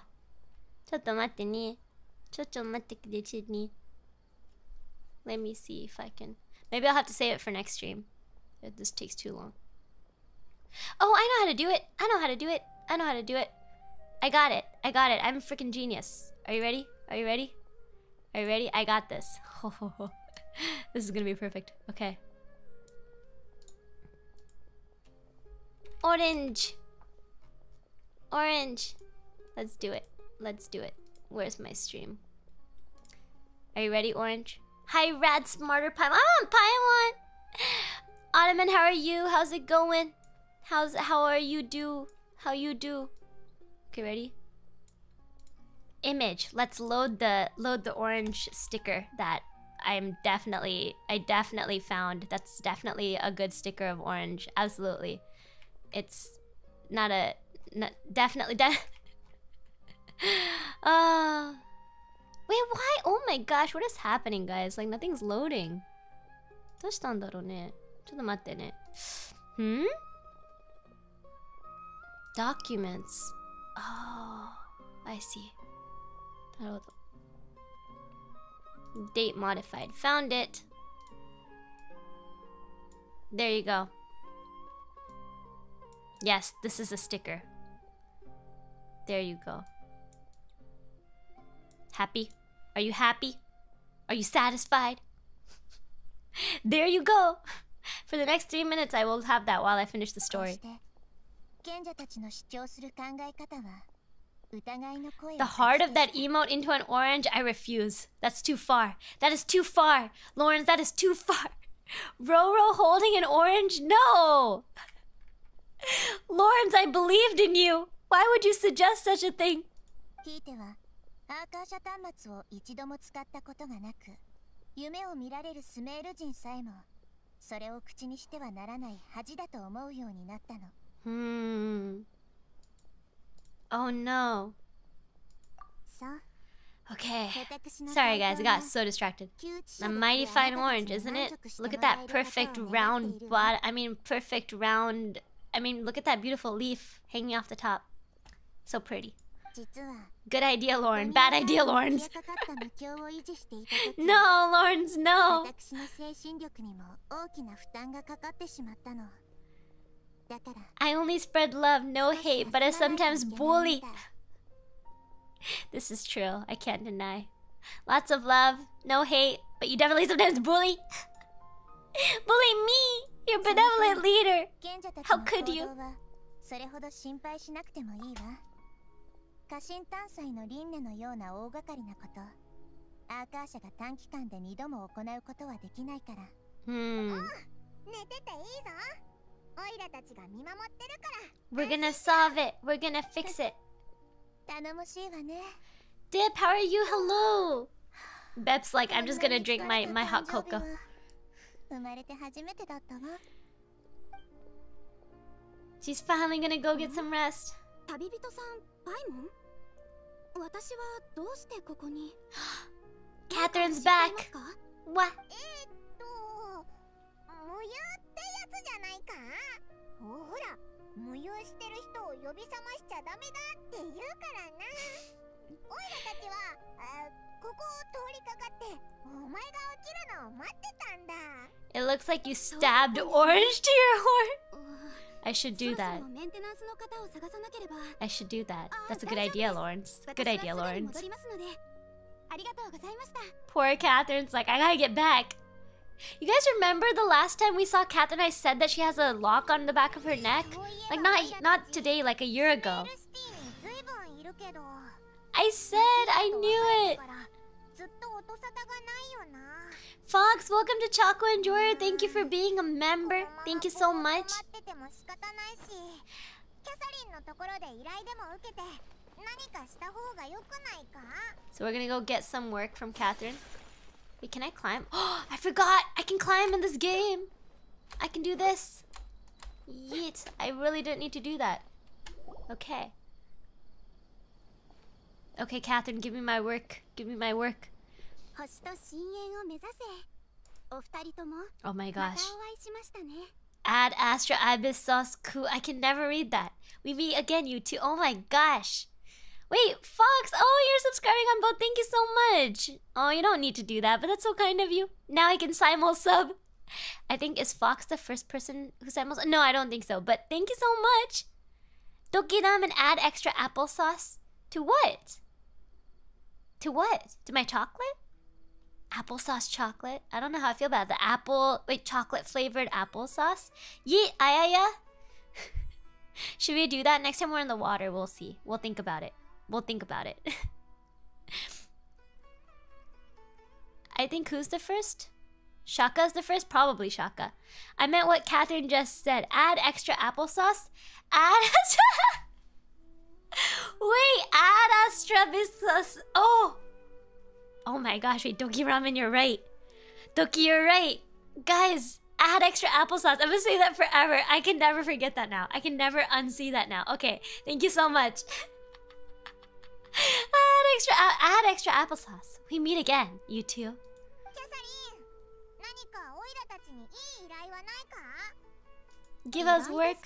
ちょっと待ってね。Let me see if I can. Maybe I'll have to save it for next stream. This takes too long. Oh, I know how to do it. I got it. I'm a freaking genius. Are you ready? I got this. This is gonna be perfect. Okay. Orange. Let's do it. Where's my stream? Are you ready, Orange? Hi, Rad Smarter Paimon. I'm on Paimon. Ottoman, how are you? How's it going? How you do? Okay, ready? Image. Let's load the orange sticker that I definitely found. That's definitely a good sticker of orange. Absolutely. It's not a wait, why? Oh my gosh, what is happening, guys? Like, nothing's loading. Documents. Oh, I see. Date modified. Found it. There you go. Yes, this is a sticker. There you go. Happy? Are you happy? Are you satisfied? There you go! For the next 3 minutes, I will have that while I finish the story. The heart of that emote into an orange, I refuse. That's too far. That is too far. Lawrence, that is too far. Roro holding an orange? No! Lawrence, I believed in you. Why would you suggest such a thing? Oh no. Okay. Sorry guys, I got so distracted. A mighty fine orange, isn't it? Look at that perfect round body. Look at that beautiful leaf hanging off the top. So pretty. Good idea, Lauren. Bad idea, Lawrence. No, Lawrence, no. I only spread love, no hate, but I sometimes bully. This is true. I can't deny. Lots of love, no hate, but you definitely sometimes bully. Bully me, your benevolent leader. How could you? We're gonna solve it. We're gonna fix it. Dip, how are you? Hello. Bep's like, I'm just gonna drink my hot cocoa. She's finally gonna go get some rest. Catherine's back. What? It looks like you stabbed orange to your horn. I should do that. That's a good idea, Lawrence. Poor Catherine's like, I gotta get back. You guys remember the last time we saw Catherine? I said that she has a lock on the back of her neck. Like not today, like a year ago. I said I knew it. Fox, welcome to Choco Enjoyer. Thank you for being a member. Thank you so much. So we're gonna go get some work from Catherine. Wait, can I climb? Oh, I forgot! I can climb in this game! I can do this! Yeet! I really didn't need to do that. Okay. Okay, Catherine, give me my work. Give me my work. Oh my gosh. Add Astra Ibis Sauce Ku. I can never read that. We meet again, you two. Oh my gosh. Wait, Fox! Oh, you're subscribing on both. Thank you so much. Oh, you don't need to do that, but that's so kind of you. Now I can simul sub. I think is Fox the first person who simul sub? No, I don't think so. But thank you so much. Dokinam and add extra applesauce to what? To what? To my chocolate? Applesauce chocolate. I don't know how I feel about the apple. Wait, chocolate flavored applesauce. Yeet, ayaya. Should we do that next time we're in the water? We'll see. We'll think about it. We'll think about it. I think who's the first? Shaka's the first? Probably Shaka. I meant what Catherine just said. Add extra applesauce. Add extra... Wait, add extra bisauce. Oh! Oh my gosh, wait, Doki Ramen, you're right. Doki, you're right. Guys, add extra applesauce. I'm gonna say that forever. I can never forget that now. I can never unsee that now. Okay, thank you so much. Add extra applesauce. We meet again, you two. Give us work.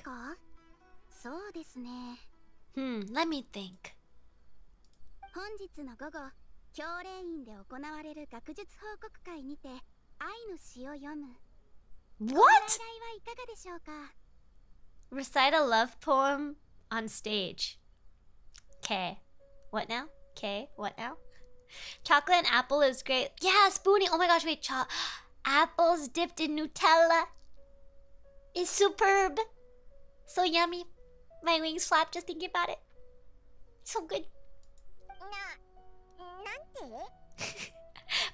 Let me think. What? Recite a love poem on stage. Okay. What now? Okay, what now? Chocolate and apple is great. Yeah, Spoonie! Oh my gosh, wait, apples dipped in Nutella is superb. So yummy. My wings flap just thinking about it. So good.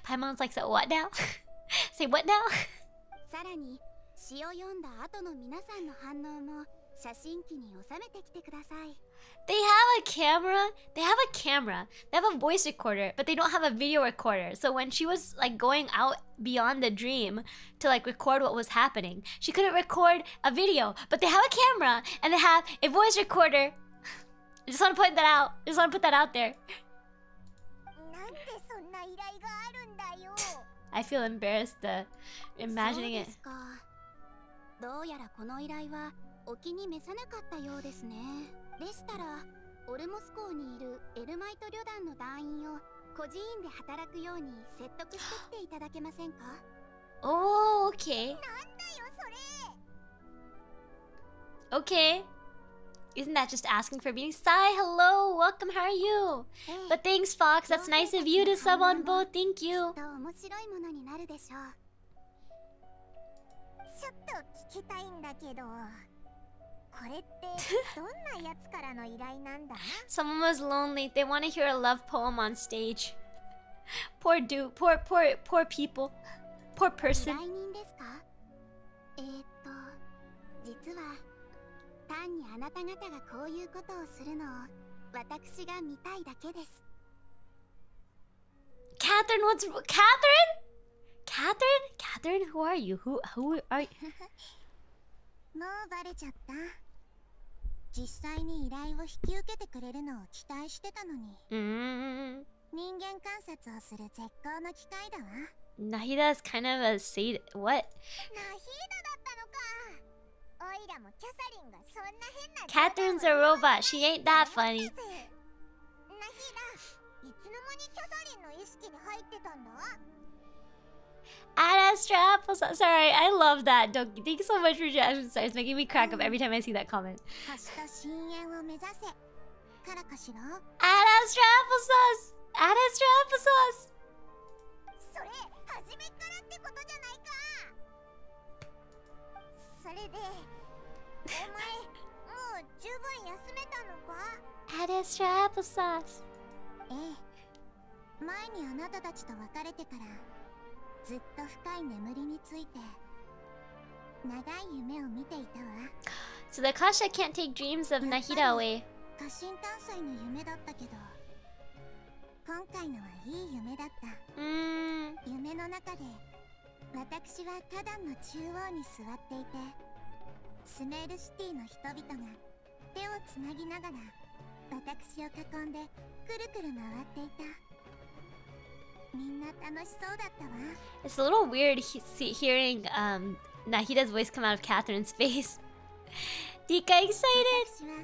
Paimon's like, so what now? Say what now? They have a camera. They have a camera. They have a voice recorder, but they don't have a video recorder. So when she was like going out beyond the dream to like record what was happening, she couldn't record a video. But they have a camera and they have a voice recorder. I just want to point that out. I just want to put that out there. I feel embarrassed imagining it. Oh, okay. Okay. Isn't that just asking for being? Sai, hello, welcome, how are you? But thanks, Fox, that's nice of you to sub on both, thank you. Someone was lonely. They want to hear a love poem on stage. Poor dude. Poor people. Poor person. Catherine, what's... Catherine? Catherine? Catherine, who are you? Who are you? Nahida is kind of a sad... What? Catherine's a robot. She ain't that funny. Add extra applesauce. Sorry, I love that, Doki. Thank you so much for your applesauce. It's making me crack up every time I see that comment. Add extra applesauce. Add extra applesauce. Add extra applesauce. So the Akasha can't take dreams of Nahida away. It's a little weird hearing Nahida's voice come out of Catherine's face. Dika excited! Hmm.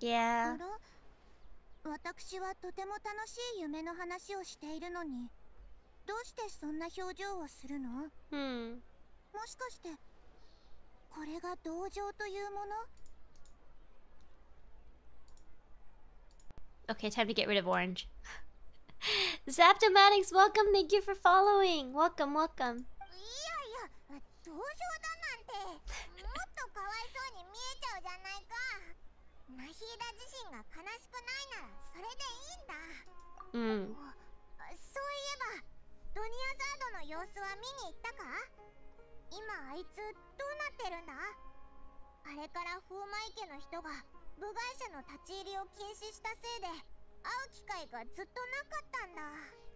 Yeah. Hmm. Okay, time to get rid of orange. Zaptomatics, welcome, thank you for following. Welcome, welcome. Mm.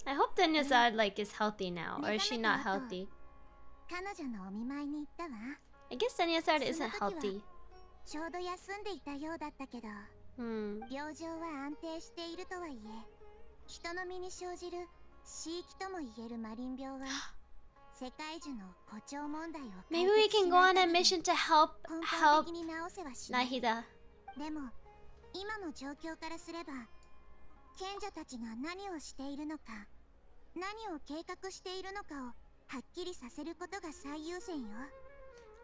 I hope Dunyarzad is healthy now, or is she not healthy? I guess Dunyarzad isn't healthy. Hmm. Maybe we can go on a mission to help Nahida.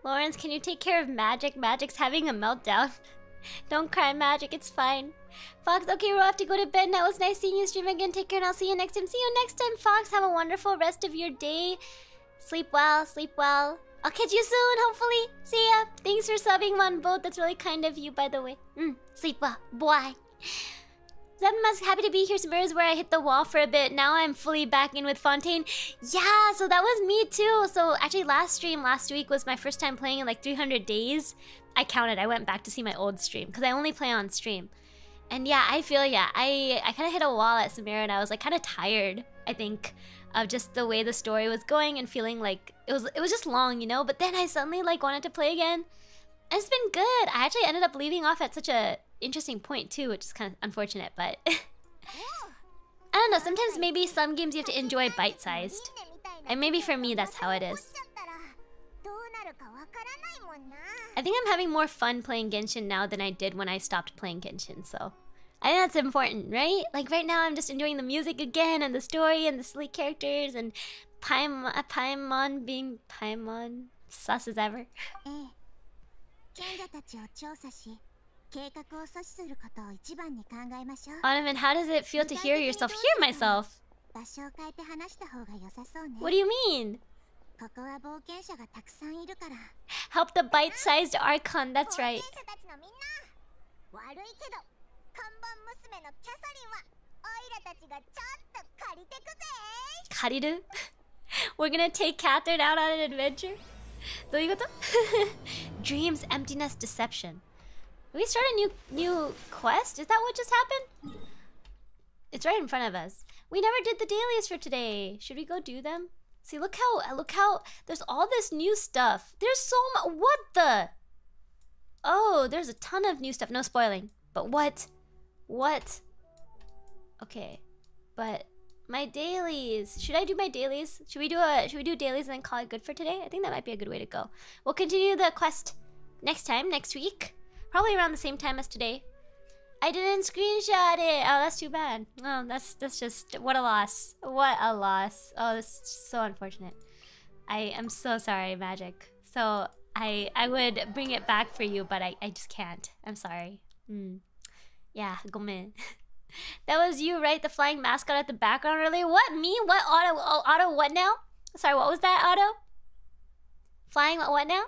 Lawrence, can you take care of Magic? Magic's having a meltdown. Don't cry, Magic, it's fine. Fox, okay, we'll have to go to bed now. It was nice seeing you stream again. Take care and I'll see you next time. See you next time, Fox. Have a wonderful rest of your day. Sleep well, sleep well. I'll catch you soon, hopefully. See ya. Thanks for subbing on both. That's really kind of you, by the way. Sleep well. Bye. Zenma's happy to be here. Sumeru is where I hit the wall for a bit. Now I'm fully back in with Fontaine. Yeah, so that was me too. So actually last stream, last week was my first time playing in 300 days. I counted, I went back to see my old stream because I only play on stream. And yeah, I feel yeah, I kind of hit a wall at Sumeru and I was kind of tired, I think, of just the way the story was going and feeling it was just long, you know? But then I suddenly wanted to play again. And it's been good. I actually ended up leaving off at such a interesting point too, which is kind of unfortunate, but I don't know, sometimes maybe some games you have to enjoy bite-sized. And maybe for me, that's how it is. I think I'm having more fun playing Genshin now than I did when I stopped playing Genshin, so I think that's important, right? Right now I'm just enjoying the music again, and the story, and the silly characters, and Paimon being Paimon, sus as ever. Ottoman, how does it feel to hear yourself hear myself? What do you mean? Help the bite-sized Archon, that's right. Kariru? We're gonna take Catherine out on an adventure? Dreams, emptiness, deception. We start a new quest? Is that what just happened? It's right in front of us. We never did the dailies for today. Should we go do them? See, look how there's all this new stuff. There's so much. What the? Oh, there's a ton of new stuff. No spoiling. But what? What? Okay. But my dailies. Should I do my dailies? Should we do dailies and then call it good for today? I think that might be a good way to go. We'll continue the quest next time, next week. Probably around the same time as today. I didn't screenshot it. Oh, that's too bad. Oh, that's just... what a loss. What a loss. Oh, that's so unfortunate. I am so sorry, Magic. So, I would bring it back for you, but I just can't. I'm sorry. Yeah, gomen. That was you, right? The flying mascot at the background earlier? What? Me? What? Auto? Oh, Auto what now? Sorry, what was that, Auto? Flying what now?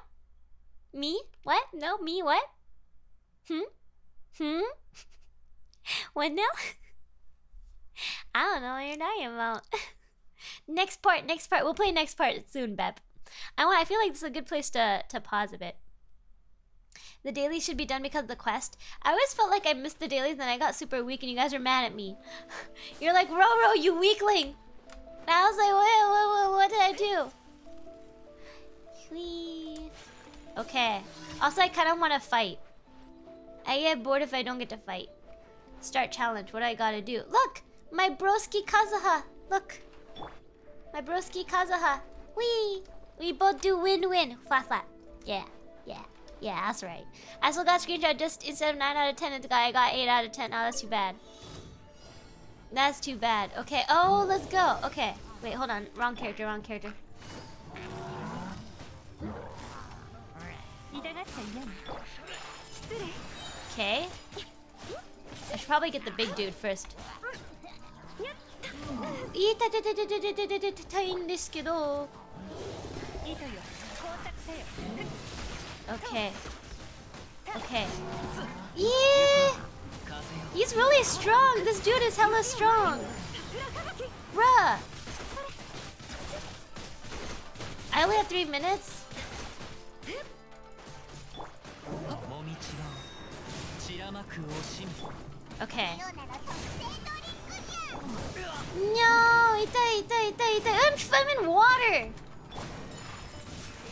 Me? What? No, me what? What now? I don't know what you're talking about. Next part, we'll play next part soon, Beb. I feel like this is a good place to pause a bit. The dailies should be done because of the quest. I always felt like I missed the dailies and I got super weak and you guys were mad at me. You're like, Roro, you weakling! And I was like, what did I do? Please. Okay. Also, I kind of want to fight. I get bored if I don't get to fight. Start challenge. What do I gotta do? Look! My broski Kazuha! Look! My broski Kazuha! Whee! We both do win-win! Flat flat. Yeah. Yeah. Yeah, that's right. I still got screenshot just instead of 9 out of 10, I got 8 out of 10. Oh, that's too bad. That's too bad. Okay. Oh, let's go. Okay. Wait, hold on. Wrong character, wrong character. Okay. I should probably get the big dude first. Okay. Okay. Yeah! He's really strong! This dude is hella strong! Bruh! I only have 3 minutes? Okay. No! Itai! I'm in water!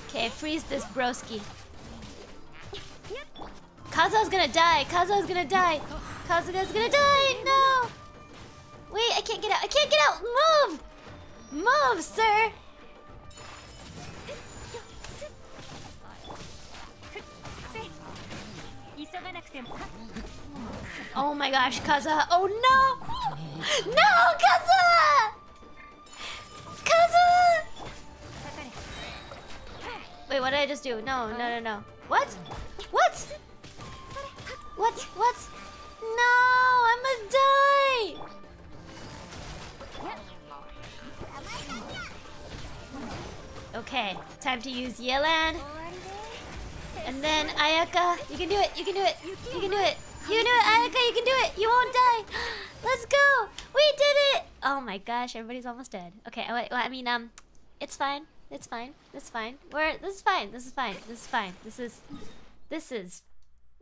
Okay, freeze this broski. Kazuha's gonna die! Kazuha's gonna die! Kazuha's gonna die! No! Wait, I can't get out! I can't get out! Move! Move, sir! Oh my gosh, Kazuha! Oh no! No, Kazuha! Kazuha! Wait, what did I just do? No. What? What? No, I must die. Okay, time to use Yelan. And then Ayaka, you can do it. You can do it, Ayaka, you can do it. You won't die. Let's go. We did it. Oh my gosh, everybody's almost dead. Okay, it's fine.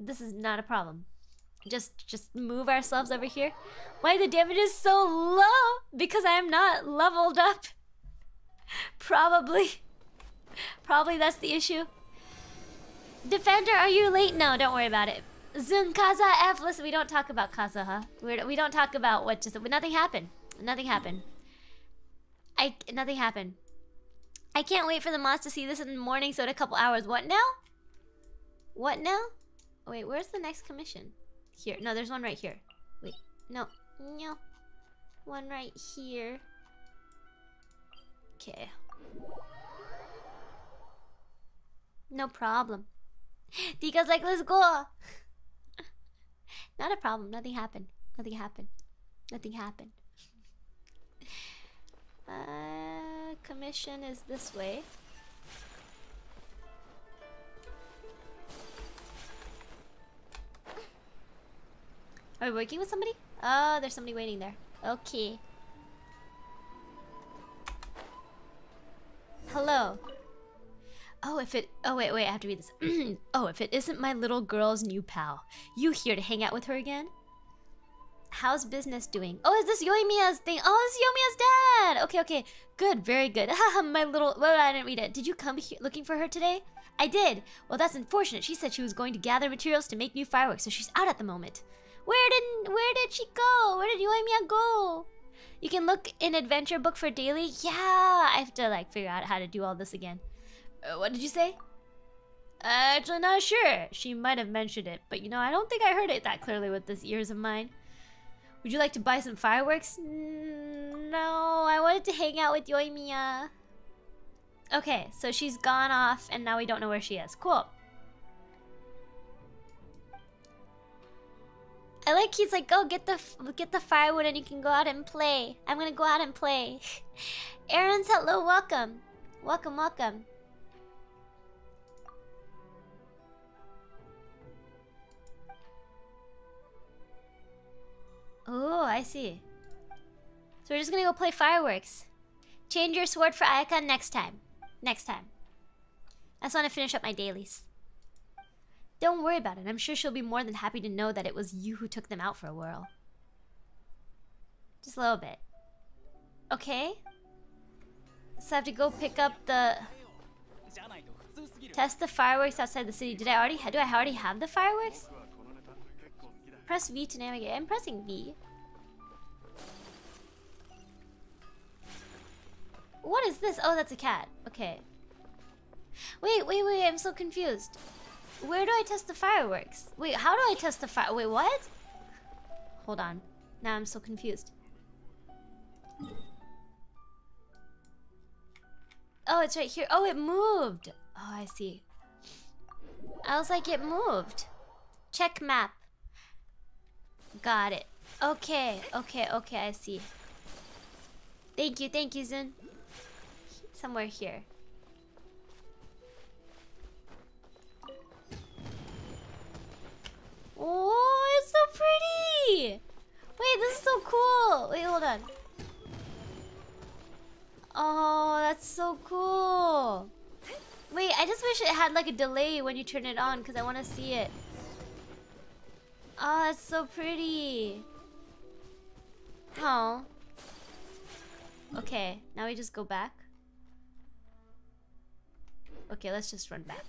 This is not a problem. Just move ourselves over here. Why the damage is so low? Because I am not leveled up. Probably that's the issue. Defender, are you late? No, don't worry about it. Zoom Kaza F. Listen, we don't talk about Kaza, huh? We don't talk about what just... Nothing happened. Nothing happened. I can't wait for the mods to see this in the morning, so in a couple hours. What now? Wait, where's the next commission? Here. No, there's one right here. Wait. No. One right here. Okay. No problem. Dika's like, let's go. Not a problem. Nothing happened. Commission is this way. Are we working with somebody? Oh, there's somebody waiting there. Okay. Hello. Oh, wait, I have to read this. Oh, if it isn't my little girl's new pal. You here to hang out with her again? How's business doing? Oh, is this Yoimiya's thing? Oh, it's Yoimiya's dad! Okay. Good, very good. Haha, my little... Well, I didn't read it. Did you come here looking for her today? I did. Well, that's unfortunate. She said she was going to gather materials to make new fireworks, so she's out at the moment. Where did she go? Where did Yoimiya go? You can look in adventure book for daily. Yeah, I have to like figure out how to do all this again. What did you say? Actually, not sure. She might have mentioned it, but you know, I don't think I heard it that clearly with these ears of mine. Would you like to buy some fireworks? No, I wanted to hang out with Yoimiya. Okay, so she's gone off, and now we don't know where she is. Cool. I like he's like, go get the firewood, and you can go out and play. I'm gonna go out and play. Aaron's hello, welcome, welcome, welcome. Oh, I see. So we're just gonna go play fireworks. Change your sword for Ayaka next time. Next time. I just want to finish up my dailies. Don't worry about it. I'm sure she'll be more than happy to know that it was you who took them out for a whirl. Just a little bit. Okay. So I have to go pick up the... Test the fireworks outside the city. Do I already have the fireworks? Press V to navigate. I'm pressing V. What is this? Oh, that's a cat. Okay. Wait, wait, wait. I'm so confused. Where do I test the fireworks? Wait, how do I test the fire? Wait, what? Hold on. Now I'm so confused. Oh, it's right here. Oh, it moved. Oh, I see. I was like, it moved. Check map. Got it. Okay, okay, okay, I see. Thank you, Zun. Somewhere here. Oh, it's so pretty! Wait, this is so cool! Wait, hold on. Oh, that's so cool! Wait, I just wish it had like a delay when you turn it on, because I want to see it. Oh, that's so pretty. Oh. Okay, now we just go back. Okay, let's just run back.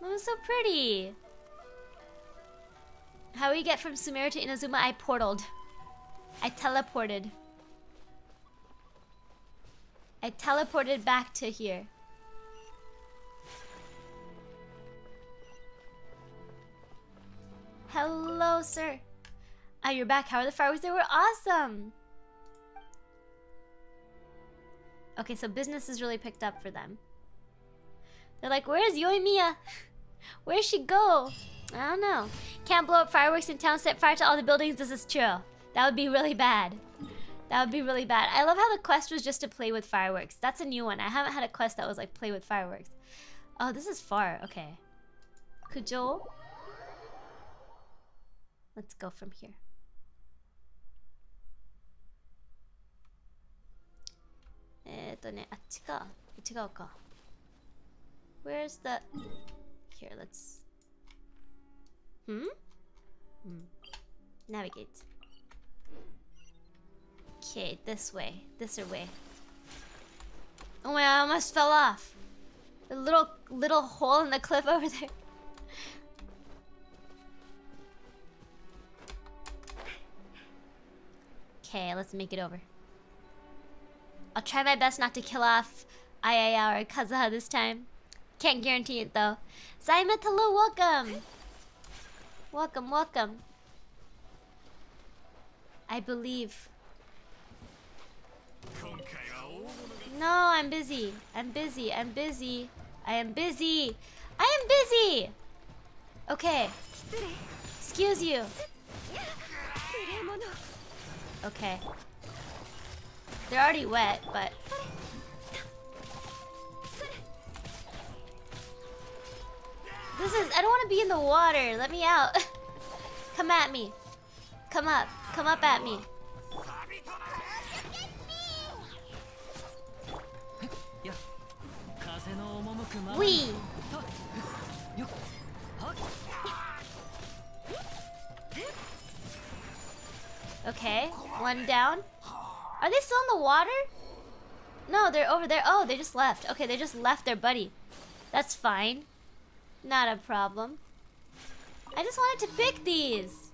That was so pretty. How we get from Sumeru to Inazuma? I portaled. I teleported. I teleported back to here. Hello, sir. Ah, you're back. How are the fireworks? They were awesome. Okay, so business is really picked up for them. They're like, where is Yoimiya? Where'd she go? I don't know. Can't blow up fireworks in town, set fire to all the buildings. This is true. That would be really bad. That would be really bad. I love how the quest was just to play with fireworks. That's a new one. I haven't had a quest that was like play with fireworks. Oh, this is far. Okay. Kujo. Let's go from here. Where's the... Here, let's... Navigate. Okay, this way. This way. Oh my, I almost fell off. The little hole in the cliff over there. Okay, let's make it over. I'll try my best not to kill off Ayaya or Kazuha this time. Can't guarantee it though. Zaimet, hello, welcome! Welcome, welcome. I believe. No, I'm busy. I'm busy. I'm busy. I am busy. I am busy! Okay. Excuse you. Okay. They're already wet, but... This is... I don't want to be in the water. Let me out. Come at me. Come up. Come up at me. Wee! Okay, one down. Are they still in the water? No, they're over there. Oh, they just left. Okay, they just left their buddy. That's fine. Not a problem. I just wanted to pick these.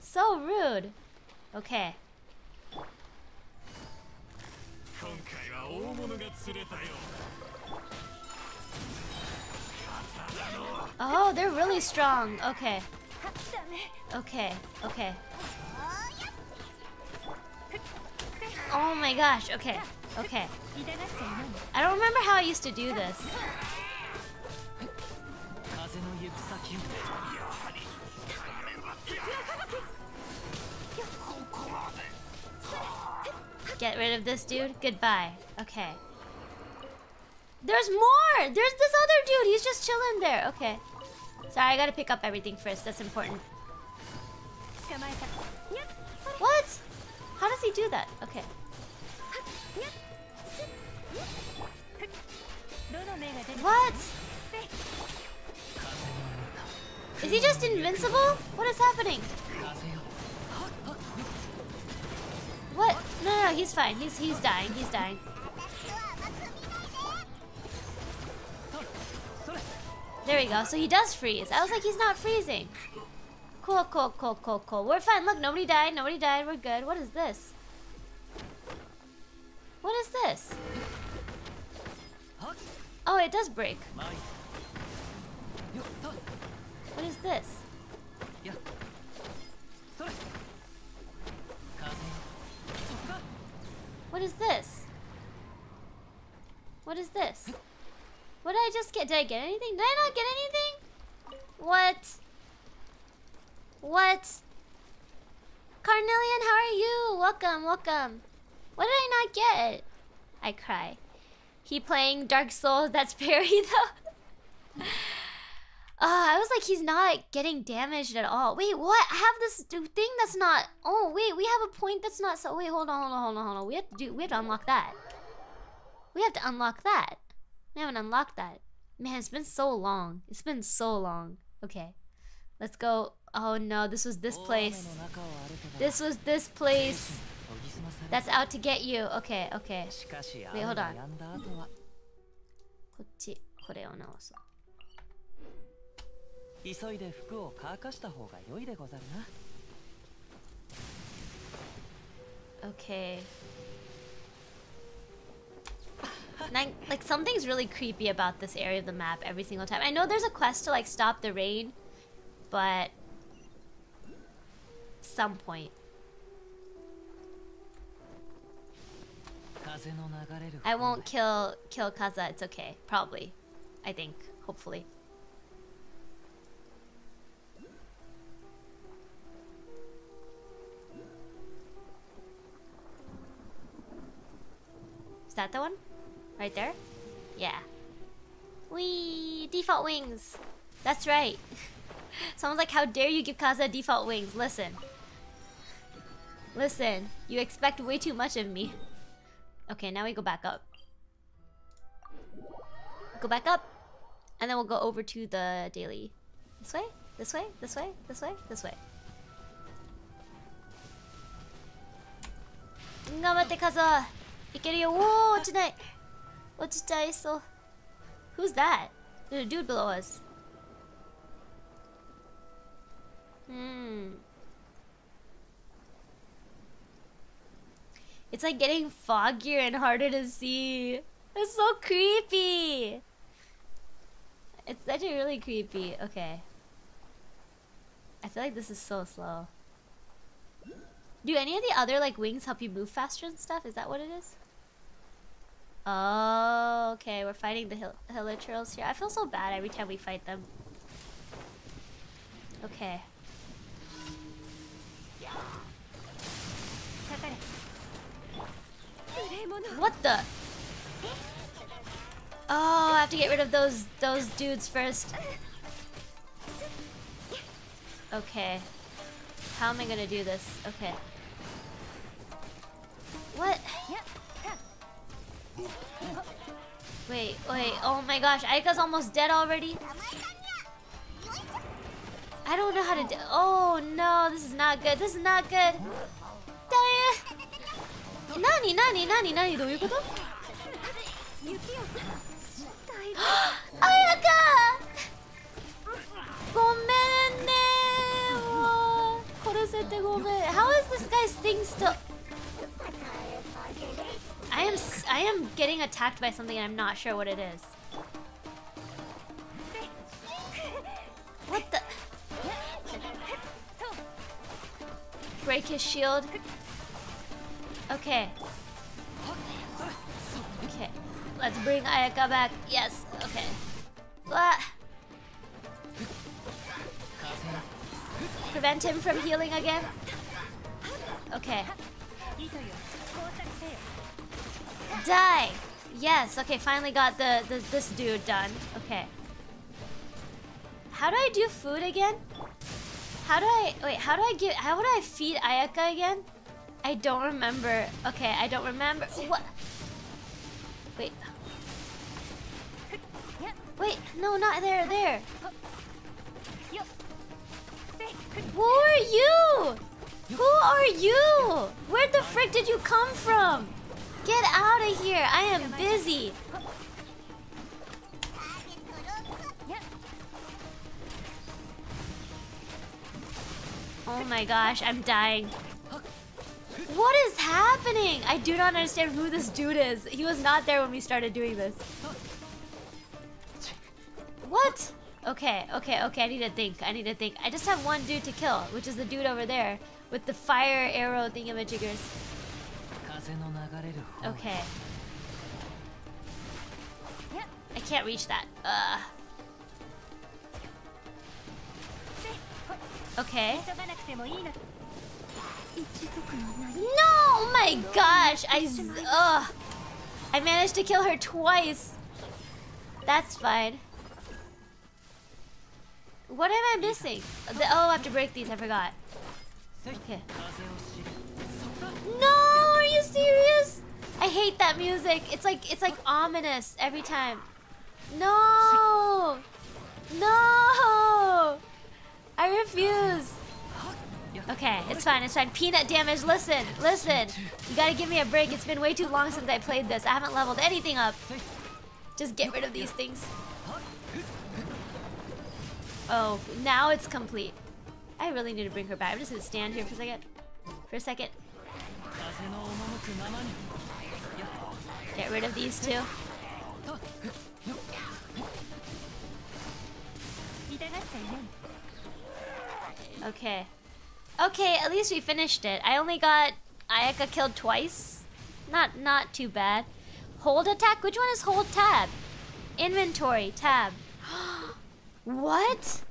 So rude. Okay. Oh, they're really strong. Okay. Okay. Okay. Oh my gosh. Okay. Okay. I don't remember how I used to do this. Get rid of this dude. Goodbye. Okay. There's more! There's this other dude! He's just chilling there. Okay. Sorry, I gotta pick up everything first. That's important. What? How does he do that? Okay. What? Is he just invincible? What is happening? What? No, no, no, he's fine. He's dying. He's dying. There we go. So he does freeze. I was like, he's not freezing. Cool, cool, cool, cool, cool. We're fine. Look, nobody died. Nobody died. We're good. What is this? What is this? Oh, it does break. What is this? What is this? What is this? What did I just get? Did I get anything? Did I not get anything? What? What? Carnelian, how are you? Welcome, welcome. What did I not get? I cry. He playing Dark Souls, that's parry though. I was like, he's not getting damaged at all. Wait, what? I have this thing that's not... Oh, wait, we have a point that's not... So wait, hold on. We have to unlock that. We have to unlock that. We haven't unlocked that. Man, it's been so long. It's been so long. Okay. Let's go. Oh no, this was this place. This was this place. That's out to get you. Okay, okay. Wait, hold on. Okay. Like something's really creepy about this area of the map every single time. I know there's a quest to like stop the rain, but some point. I won't kill Kaza. It's okay. Probably. I think. Hopefully. Is that the one? Right there? Yeah. Wee! Default wings! That's right. Someone's like, how dare you give Kaza default wings? Listen. Listen. You expect way too much of me. Okay, now we go back up. Go back up. And then we'll go over to the daily. This way? This way? This way? This way? This way. Gambatte, Kaza! Ikeru yo! Whoa! Tonight! Who's that? There's a dude below us. Hmm. It's like getting foggier and harder to see. It's so creepy. It's actually really creepy. Okay. I feel like this is so slow. Do any of the other like wings help you move faster and stuff? Is that what it is? Oh, okay, we're fighting the Hilla Trolls here. I feel so bad every time we fight them. Okay. What the? Oh, I have to get rid of those dudes first. Okay. How am I gonna do this? Okay. What? Wait, wait, oh my gosh, Ayaka's almost dead already? I don't know how to do- Oh no, this is not good, this is not good! Nani, nani, nani, nani, do you go? Ayaka! Gomen ne! Wo! Korosete gomen! How is this guy's thing still- I am getting attacked by something and I'm not sure what it is. What the? Break his shield. Okay. Okay. Let's bring Ayaka back. Yes. Okay. Ah. Prevent him from healing again. Okay. Die. Yes. Okay. Finally got this dude done. Okay. How do I do food again? How would I feed Ayaka again? I don't remember. Okay, I don't remember. What? Wait. Wait, no, not there, there. Who are you? Who are you? Where the frick did you come from? Get out of here. I am busy. Oh my gosh, I'm dying. What is happening? I do not understand who this dude is. He was not there when we started doing this. What? Okay, okay, okay. I need to think. I need to think. I just have one dude to kill, which is the dude over there with the fire arrow thingamajiggers. Okay. I can't reach that. Ugh. Okay. No! Oh my gosh! I managed to kill her twice. That's fine. What am I missing? Oh, I have to break these. I forgot. Okay. No! Are you serious? I hate that music. It's like ominous every time. No! No! I refuse. Okay, it's fine, it's fine. Peanut damage, listen, listen. You gotta give me a break. It's been way too long since I played this. I haven't leveled anything up. Just get rid of these things. Oh, now it's complete. I really need to bring her back. I'm just gonna stand here for a second. For a second. Get rid of these two. Okay. Okay, at least we finished it. I only got Ayaka killed twice. Not too bad. Hold attack? Which one is hold tab? Inventory, tab. What?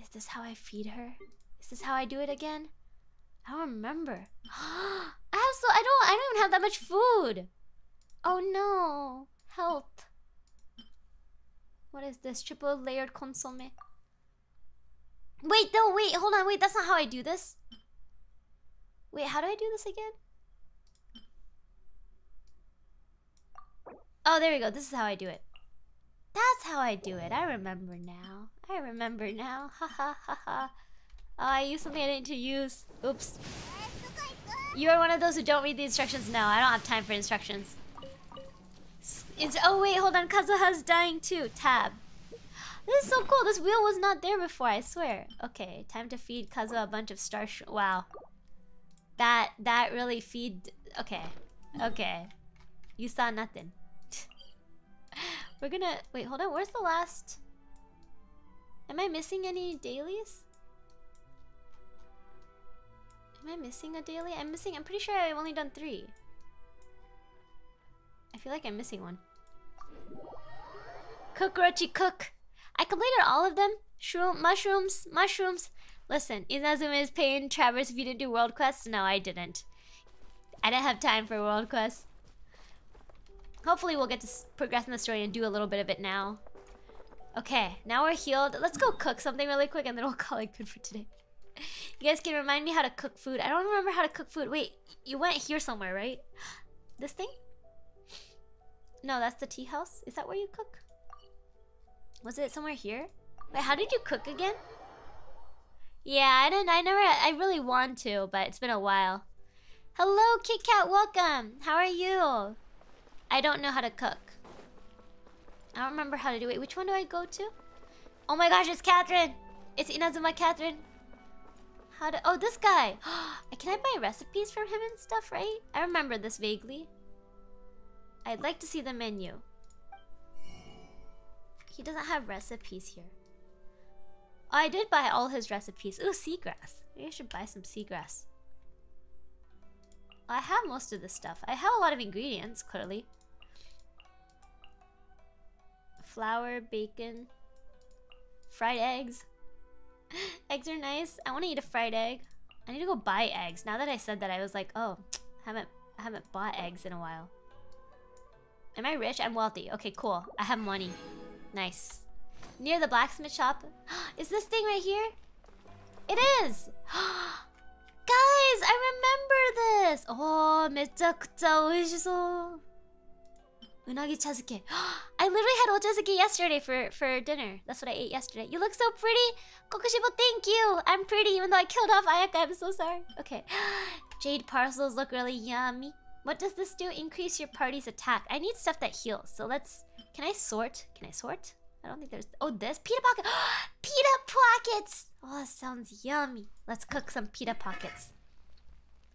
Is this how I feed her? Is this how I do it again? I don't remember. I don't even have that much food. Oh no. Help. What is this? Triple layered consomme. Wait, no, wait, hold on, wait, that's not how I do this. Wait, how do I do this again? Oh, there we go, this is how I do it. That's how I do it, I remember now. I remember now, ha ha ha ha. Oh, I used something I didn't use. Oops. You are one of those who don't read the instructions? No, I don't have time for instructions. Oh wait, hold on, Kazuha's dying too, tab. This is so cool. This wheel was not there before, I swear. Okay, time to feed Kazuha a bunch of stars. Wow. That really feed... Okay. Okay. You saw nothing. We're gonna... Wait, hold on. Where's the last... Am I missing any dailies? Am I missing a daily? I'm pretty sure I've only done 3. I feel like I'm missing one. Kokorochi cook! I completed all of them. Mushrooms. Listen, Inazuma is paying Traverse if you didn't do world quests. No, I didn't. I didn't have time for world quests. Hopefully we'll get to progress in the story and do a little bit of it now. Okay, now we're healed. Let's go cook something really quick and then we'll call it good for today. You guys can remind me how to cook food. I don't remember how to cook food. Wait, you went here somewhere, right? This thing? No, that's the tea house. Is that where you cook? Was it somewhere here? Wait, how did you cook again? Yeah, I really want to, but it's been a while. Hello, Kit Kat, welcome! How are you? I don't know how to cook. I don't remember how to do it. Which one do I go to? Oh my gosh, it's Catherine! It's Inazuma Catherine. Oh, this guy! Can I buy recipes from him and stuff, right? I remember this vaguely. I'd like to see the menu. He doesn't have recipes here. Oh, I did buy all his recipes. Ooh, seagrass. Maybe I should buy some seagrass. I have most of this stuff. I have a lot of ingredients, clearly. Flour, bacon, fried eggs. Eggs are nice. I want to eat a fried egg. I need to go buy eggs. Now that I said that, I was like, oh, I haven't bought eggs in a while. Am I rich? I'm wealthy. Okay, cool. I have money. Nice. Near the blacksmith shop. Is this thing right here? It is! Guys, I remember this! Oh, めちゃくちゃ美味しそう. Unagi chazuke. I literally had ochazuke yesterday for dinner. That's what I ate yesterday. You look so pretty! Kokushibo, thank you! I'm pretty even though I killed off Ayaka. I'm so sorry. Okay. Jade parcels look really yummy. What does this do? Increase your party's attack. I need stuff that heals. So let's... Can I sort? Can I sort? I don't think there's... Oh, this? Pita pocket! Pita pockets! Oh, that sounds yummy. Let's cook some pita pockets.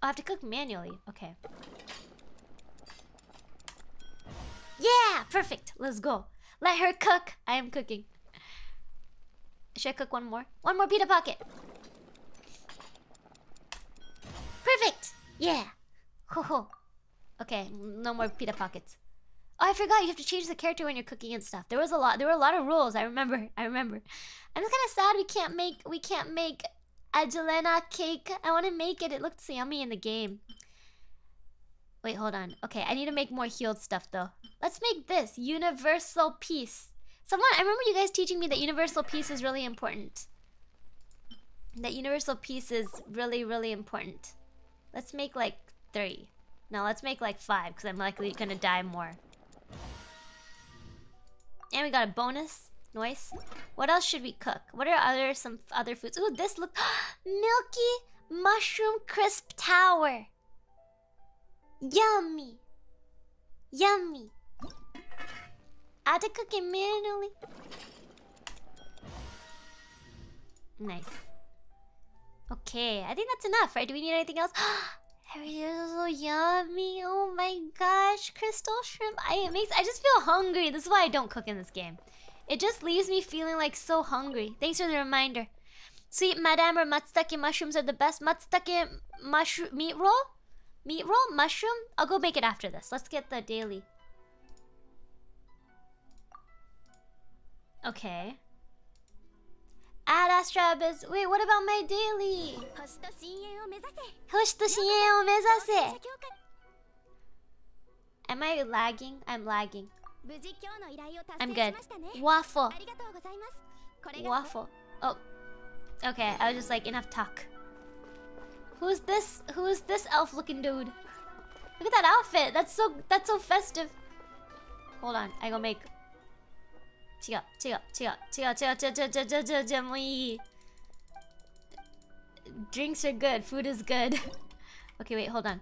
Oh, I have to cook manually. Okay. Yeah! Perfect! Let's go. Let her cook! I am cooking. Should I cook one more? One more pita pocket! Perfect! Yeah! Ho ho. Okay, no more pita pockets. Oh, I forgot, you have to change the character when you're cooking and stuff. There were a lot of rules, I remember. I'm just kinda sad we can't make Agelena cake. I wanna make it looked so yummy in the game. Wait, hold on. Okay, I need to make more healed stuff though. Let's make this universal peace. Someone, I remember you guys teaching me that universal peace is really important. That universal peace is really, really important. Let's make like 3. Now let's make like 5, because I'm likely gonna die more. And we got a bonus. Nice. What else should we cook? What are some other foods? Ooh, this look... Milky Mushroom Crisp Tower! Yummy! Yummy! I had to cook it manually. Nice. Okay, I think that's enough, right? Do we need anything else? Everything is so yummy. Oh my gosh, crystal shrimp. I just feel hungry. This is why I don't cook in this game. It just leaves me feeling like so hungry. Thanks for the reminder. Sweet madame or matsutake mushrooms are the best. Matsutake mushroom meat roll? Meat roll? Mushroom? I'll go make it after this. Let's get the daily. Okay. Add astrabas. Wait, what about my daily? Am I lagging? I'm lagging. I'm good. Waffle. Waffle. Oh. Okay, I was just like, enough talk. Who's this? Who is this elf looking dude? Look at that outfit. That's so festive. Hold on, I go make...違う。 Drinks are good, food is good. Okay, wait, hold on.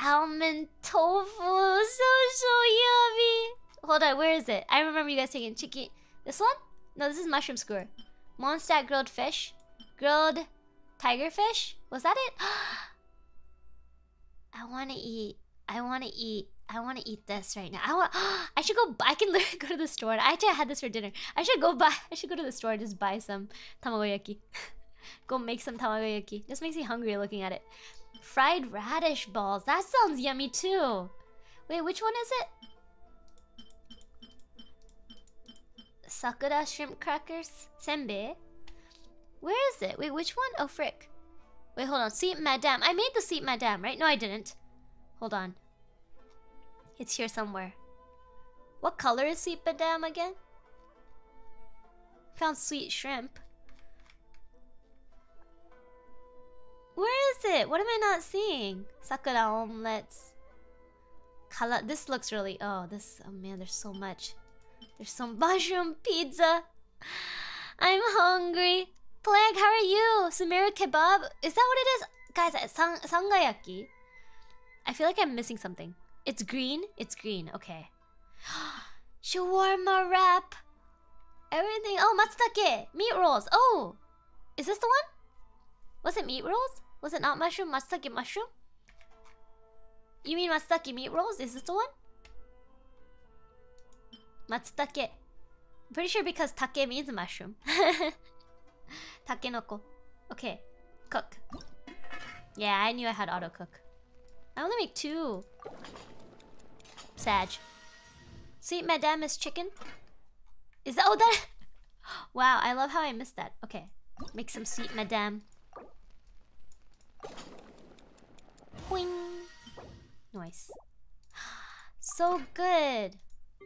Almond tofu, so yummy. Hold on, where is it? I remember you guys taking chicken. This one? No, this is mushroom skewer. Mondstadt grilled fish, grilled tiger fish. Was that it? I want to eat this right now. I should go. I can literally go to the store. I actually had this for dinner. I should go to the store and just buy some tamagoyaki. Go make some tamagoyaki. Just makes me hungry looking at it. Fried radish balls. That sounds yummy too. Wait, which one is it? Sakura shrimp crackers. Senbei. Where is it? Wait, which one? Oh, frick. Wait, hold on. Sweet madame. I made the sweet madame, right? No, I didn't. Hold on. It's here somewhere. What color is sweet madame again? Found sweet shrimp. Where is it? What am I not seeing? Sakura omelets. Kala. This looks really... Oh, this... Oh man, there's so much. There's some mushroom pizza. I'm hungry. Plague, how are you? Sumeru kebab? Is that what it is? Guys, sangayaki. I feel like I'm missing something. It's green? It's green, okay. Shawarma wrap! Everything... Oh, matsutake! Meat rolls! Oh! Is this the one? Was it meat rolls? Was it not mushroom? Matsutake mushroom? You mean matsutake meat rolls? Is this the one? That's take. I'm pretty sure because take means mushroom. Takenoko. Okay. Cook. Yeah, I knew I had auto cook. I only make 2. Sag. Sweet Madame is chicken. Is that... Oh, that... Wow, I love how I missed that. Okay. Make some Sweet Madame. Boing. Nice. So good.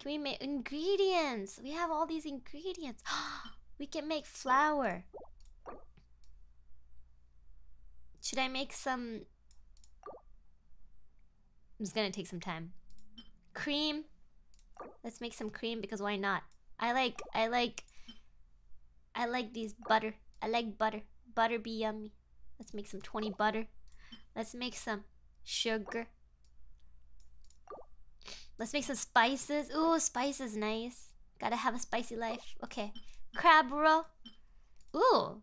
Can we make ingredients? We have all these ingredients. We can make flour. Should I make some... It's gonna take some time. Cream. Let's make some cream because why not? I like these butter. I like butter. Butter be yummy. Let's make some 20 butter. Let's make some sugar. Let's make some spices. Ooh, spices nice. Gotta have a spicy life. Okay. Crab roll. Ooh.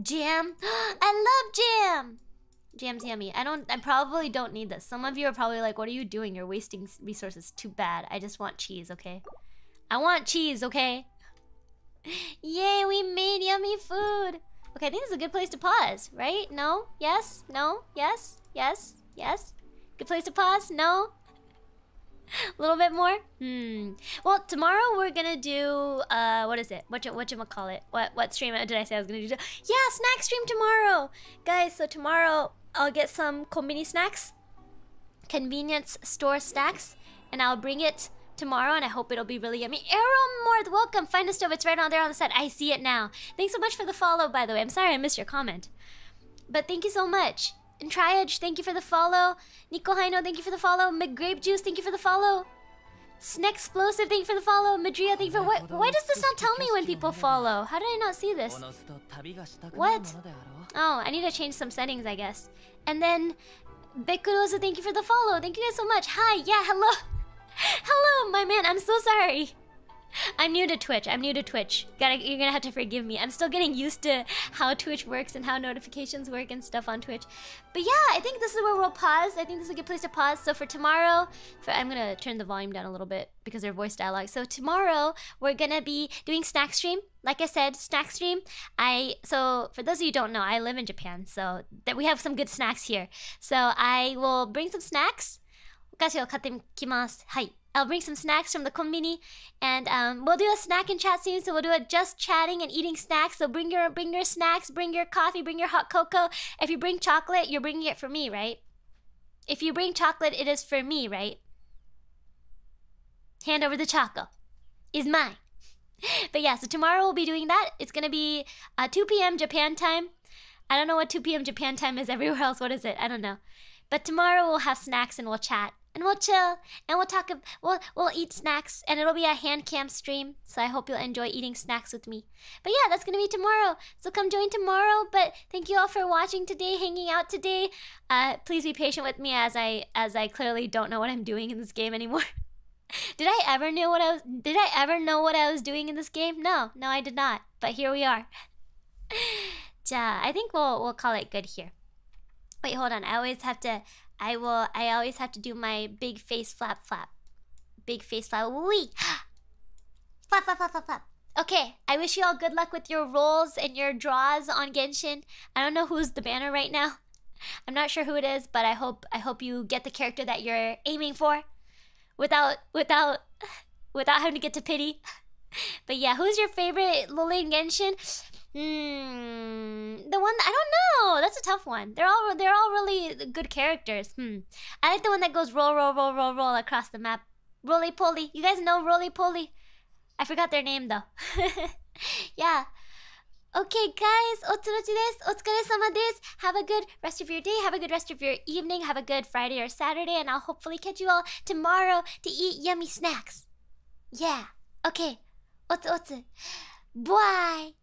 Jam. I love jam. Jam's yummy. I probably don't need this. Some of you are probably like, what are you doing? You're wasting resources. Too bad. I just want cheese, okay? I want cheese, okay? Yay, we made yummy food. Okay, I think this is a good place to pause, right? No? Yes? No? Yes? Yes? Yes? Good place to pause? No? A little bit more? Well, tomorrow we're gonna do... what is it? Whatchamacallit? What stream did I say I was gonna do? Yeah, snack stream tomorrow! Guys, so tomorrow I'll get some konbini snacks. Convenience store snacks. And I'll bring it tomorrow and I hope it'll be really yummy. Aeromorth, welcome! Find the stove, it's right on there on the side. I see it now. Thanks so much for the follow, by the way. I'm sorry I missed your comment. But thank you so much. And Triage, thank you for the follow. Nico Haino, thank you for the follow. McGrape Juice, thank you for the follow. Snexplosive, thank you for the follow. Madria, thank you for... Why does this not tell me when people follow? How did I not see this? What? Oh, I need to change some settings, I guess. And then... Bekurosa, thank you for the follow. Thank you guys so much. Hi, yeah, hello. Hello, my man, I'm so sorry. I'm new to Twitch. You're gonna have to forgive me. I'm still getting used to how Twitch works and how notifications work and stuff on Twitch. But yeah, I think this is where we'll pause. I think this is a good place to pause. So for tomorrow, I'm gonna turn the volume down a little bit because they're voice dialogue. So tomorrow we're gonna be doing snack stream. Like I said, snack stream. So for those of you who don't know, I live in Japan, so that we have some good snacks here. So I will bring some snacks. I'll bring some snacks from the konbini, and we'll do a snack and chat soon. So we'll do a just chatting and eating snacks. So bring your snacks, bring your coffee, bring your hot cocoa. If you bring chocolate, you're bringing it for me, right? If you bring chocolate, it is for me, right? Hand over the choco. It's mine. But yeah, so tomorrow we'll be doing that. It's gonna be 2 p.m. Japan time. I don't know what 2 p.m. Japan time is everywhere else. What is it? I don't know. But tomorrow we'll have snacks and we'll chat. And we'll chill, and we'll talk. We'll eat snacks, and it'll be a hand cam stream. So I hope you'll enjoy eating snacks with me. But yeah, that's gonna be tomorrow. So come join tomorrow. But thank you all for watching today, hanging out today. Please be patient with me as I clearly don't know what I'm doing in this game anymore. Did I ever know what I was doing in this game? No, I did not. But here we are. Ja, I think we'll call it good here. Wait, hold on. I always have to do my big face flap flap. Big face flap. Wee! Flap flap flap flap flap. Okay, I wish you all good luck with your rolls and your draws on Genshin. I don't know who's the banner right now. I'm not sure who it is, but I hope you get the character that you're aiming for without having to get to pity. But yeah, who's your favorite loli in Genshin? The one that, I don't know. That's a tough one. They're all really good characters. I like the one that goes roll roll roll roll roll across the map. Roly Poly. You guys know Roly Poly. I forgot their name though. Yeah. Okay guys, otsukaresama desu. Have a good rest of your day, have a good rest of your evening, have a good Friday or Saturday, and I'll hopefully catch you all tomorrow to eat yummy snacks. Yeah. Okay. Otsu otsu. Bye.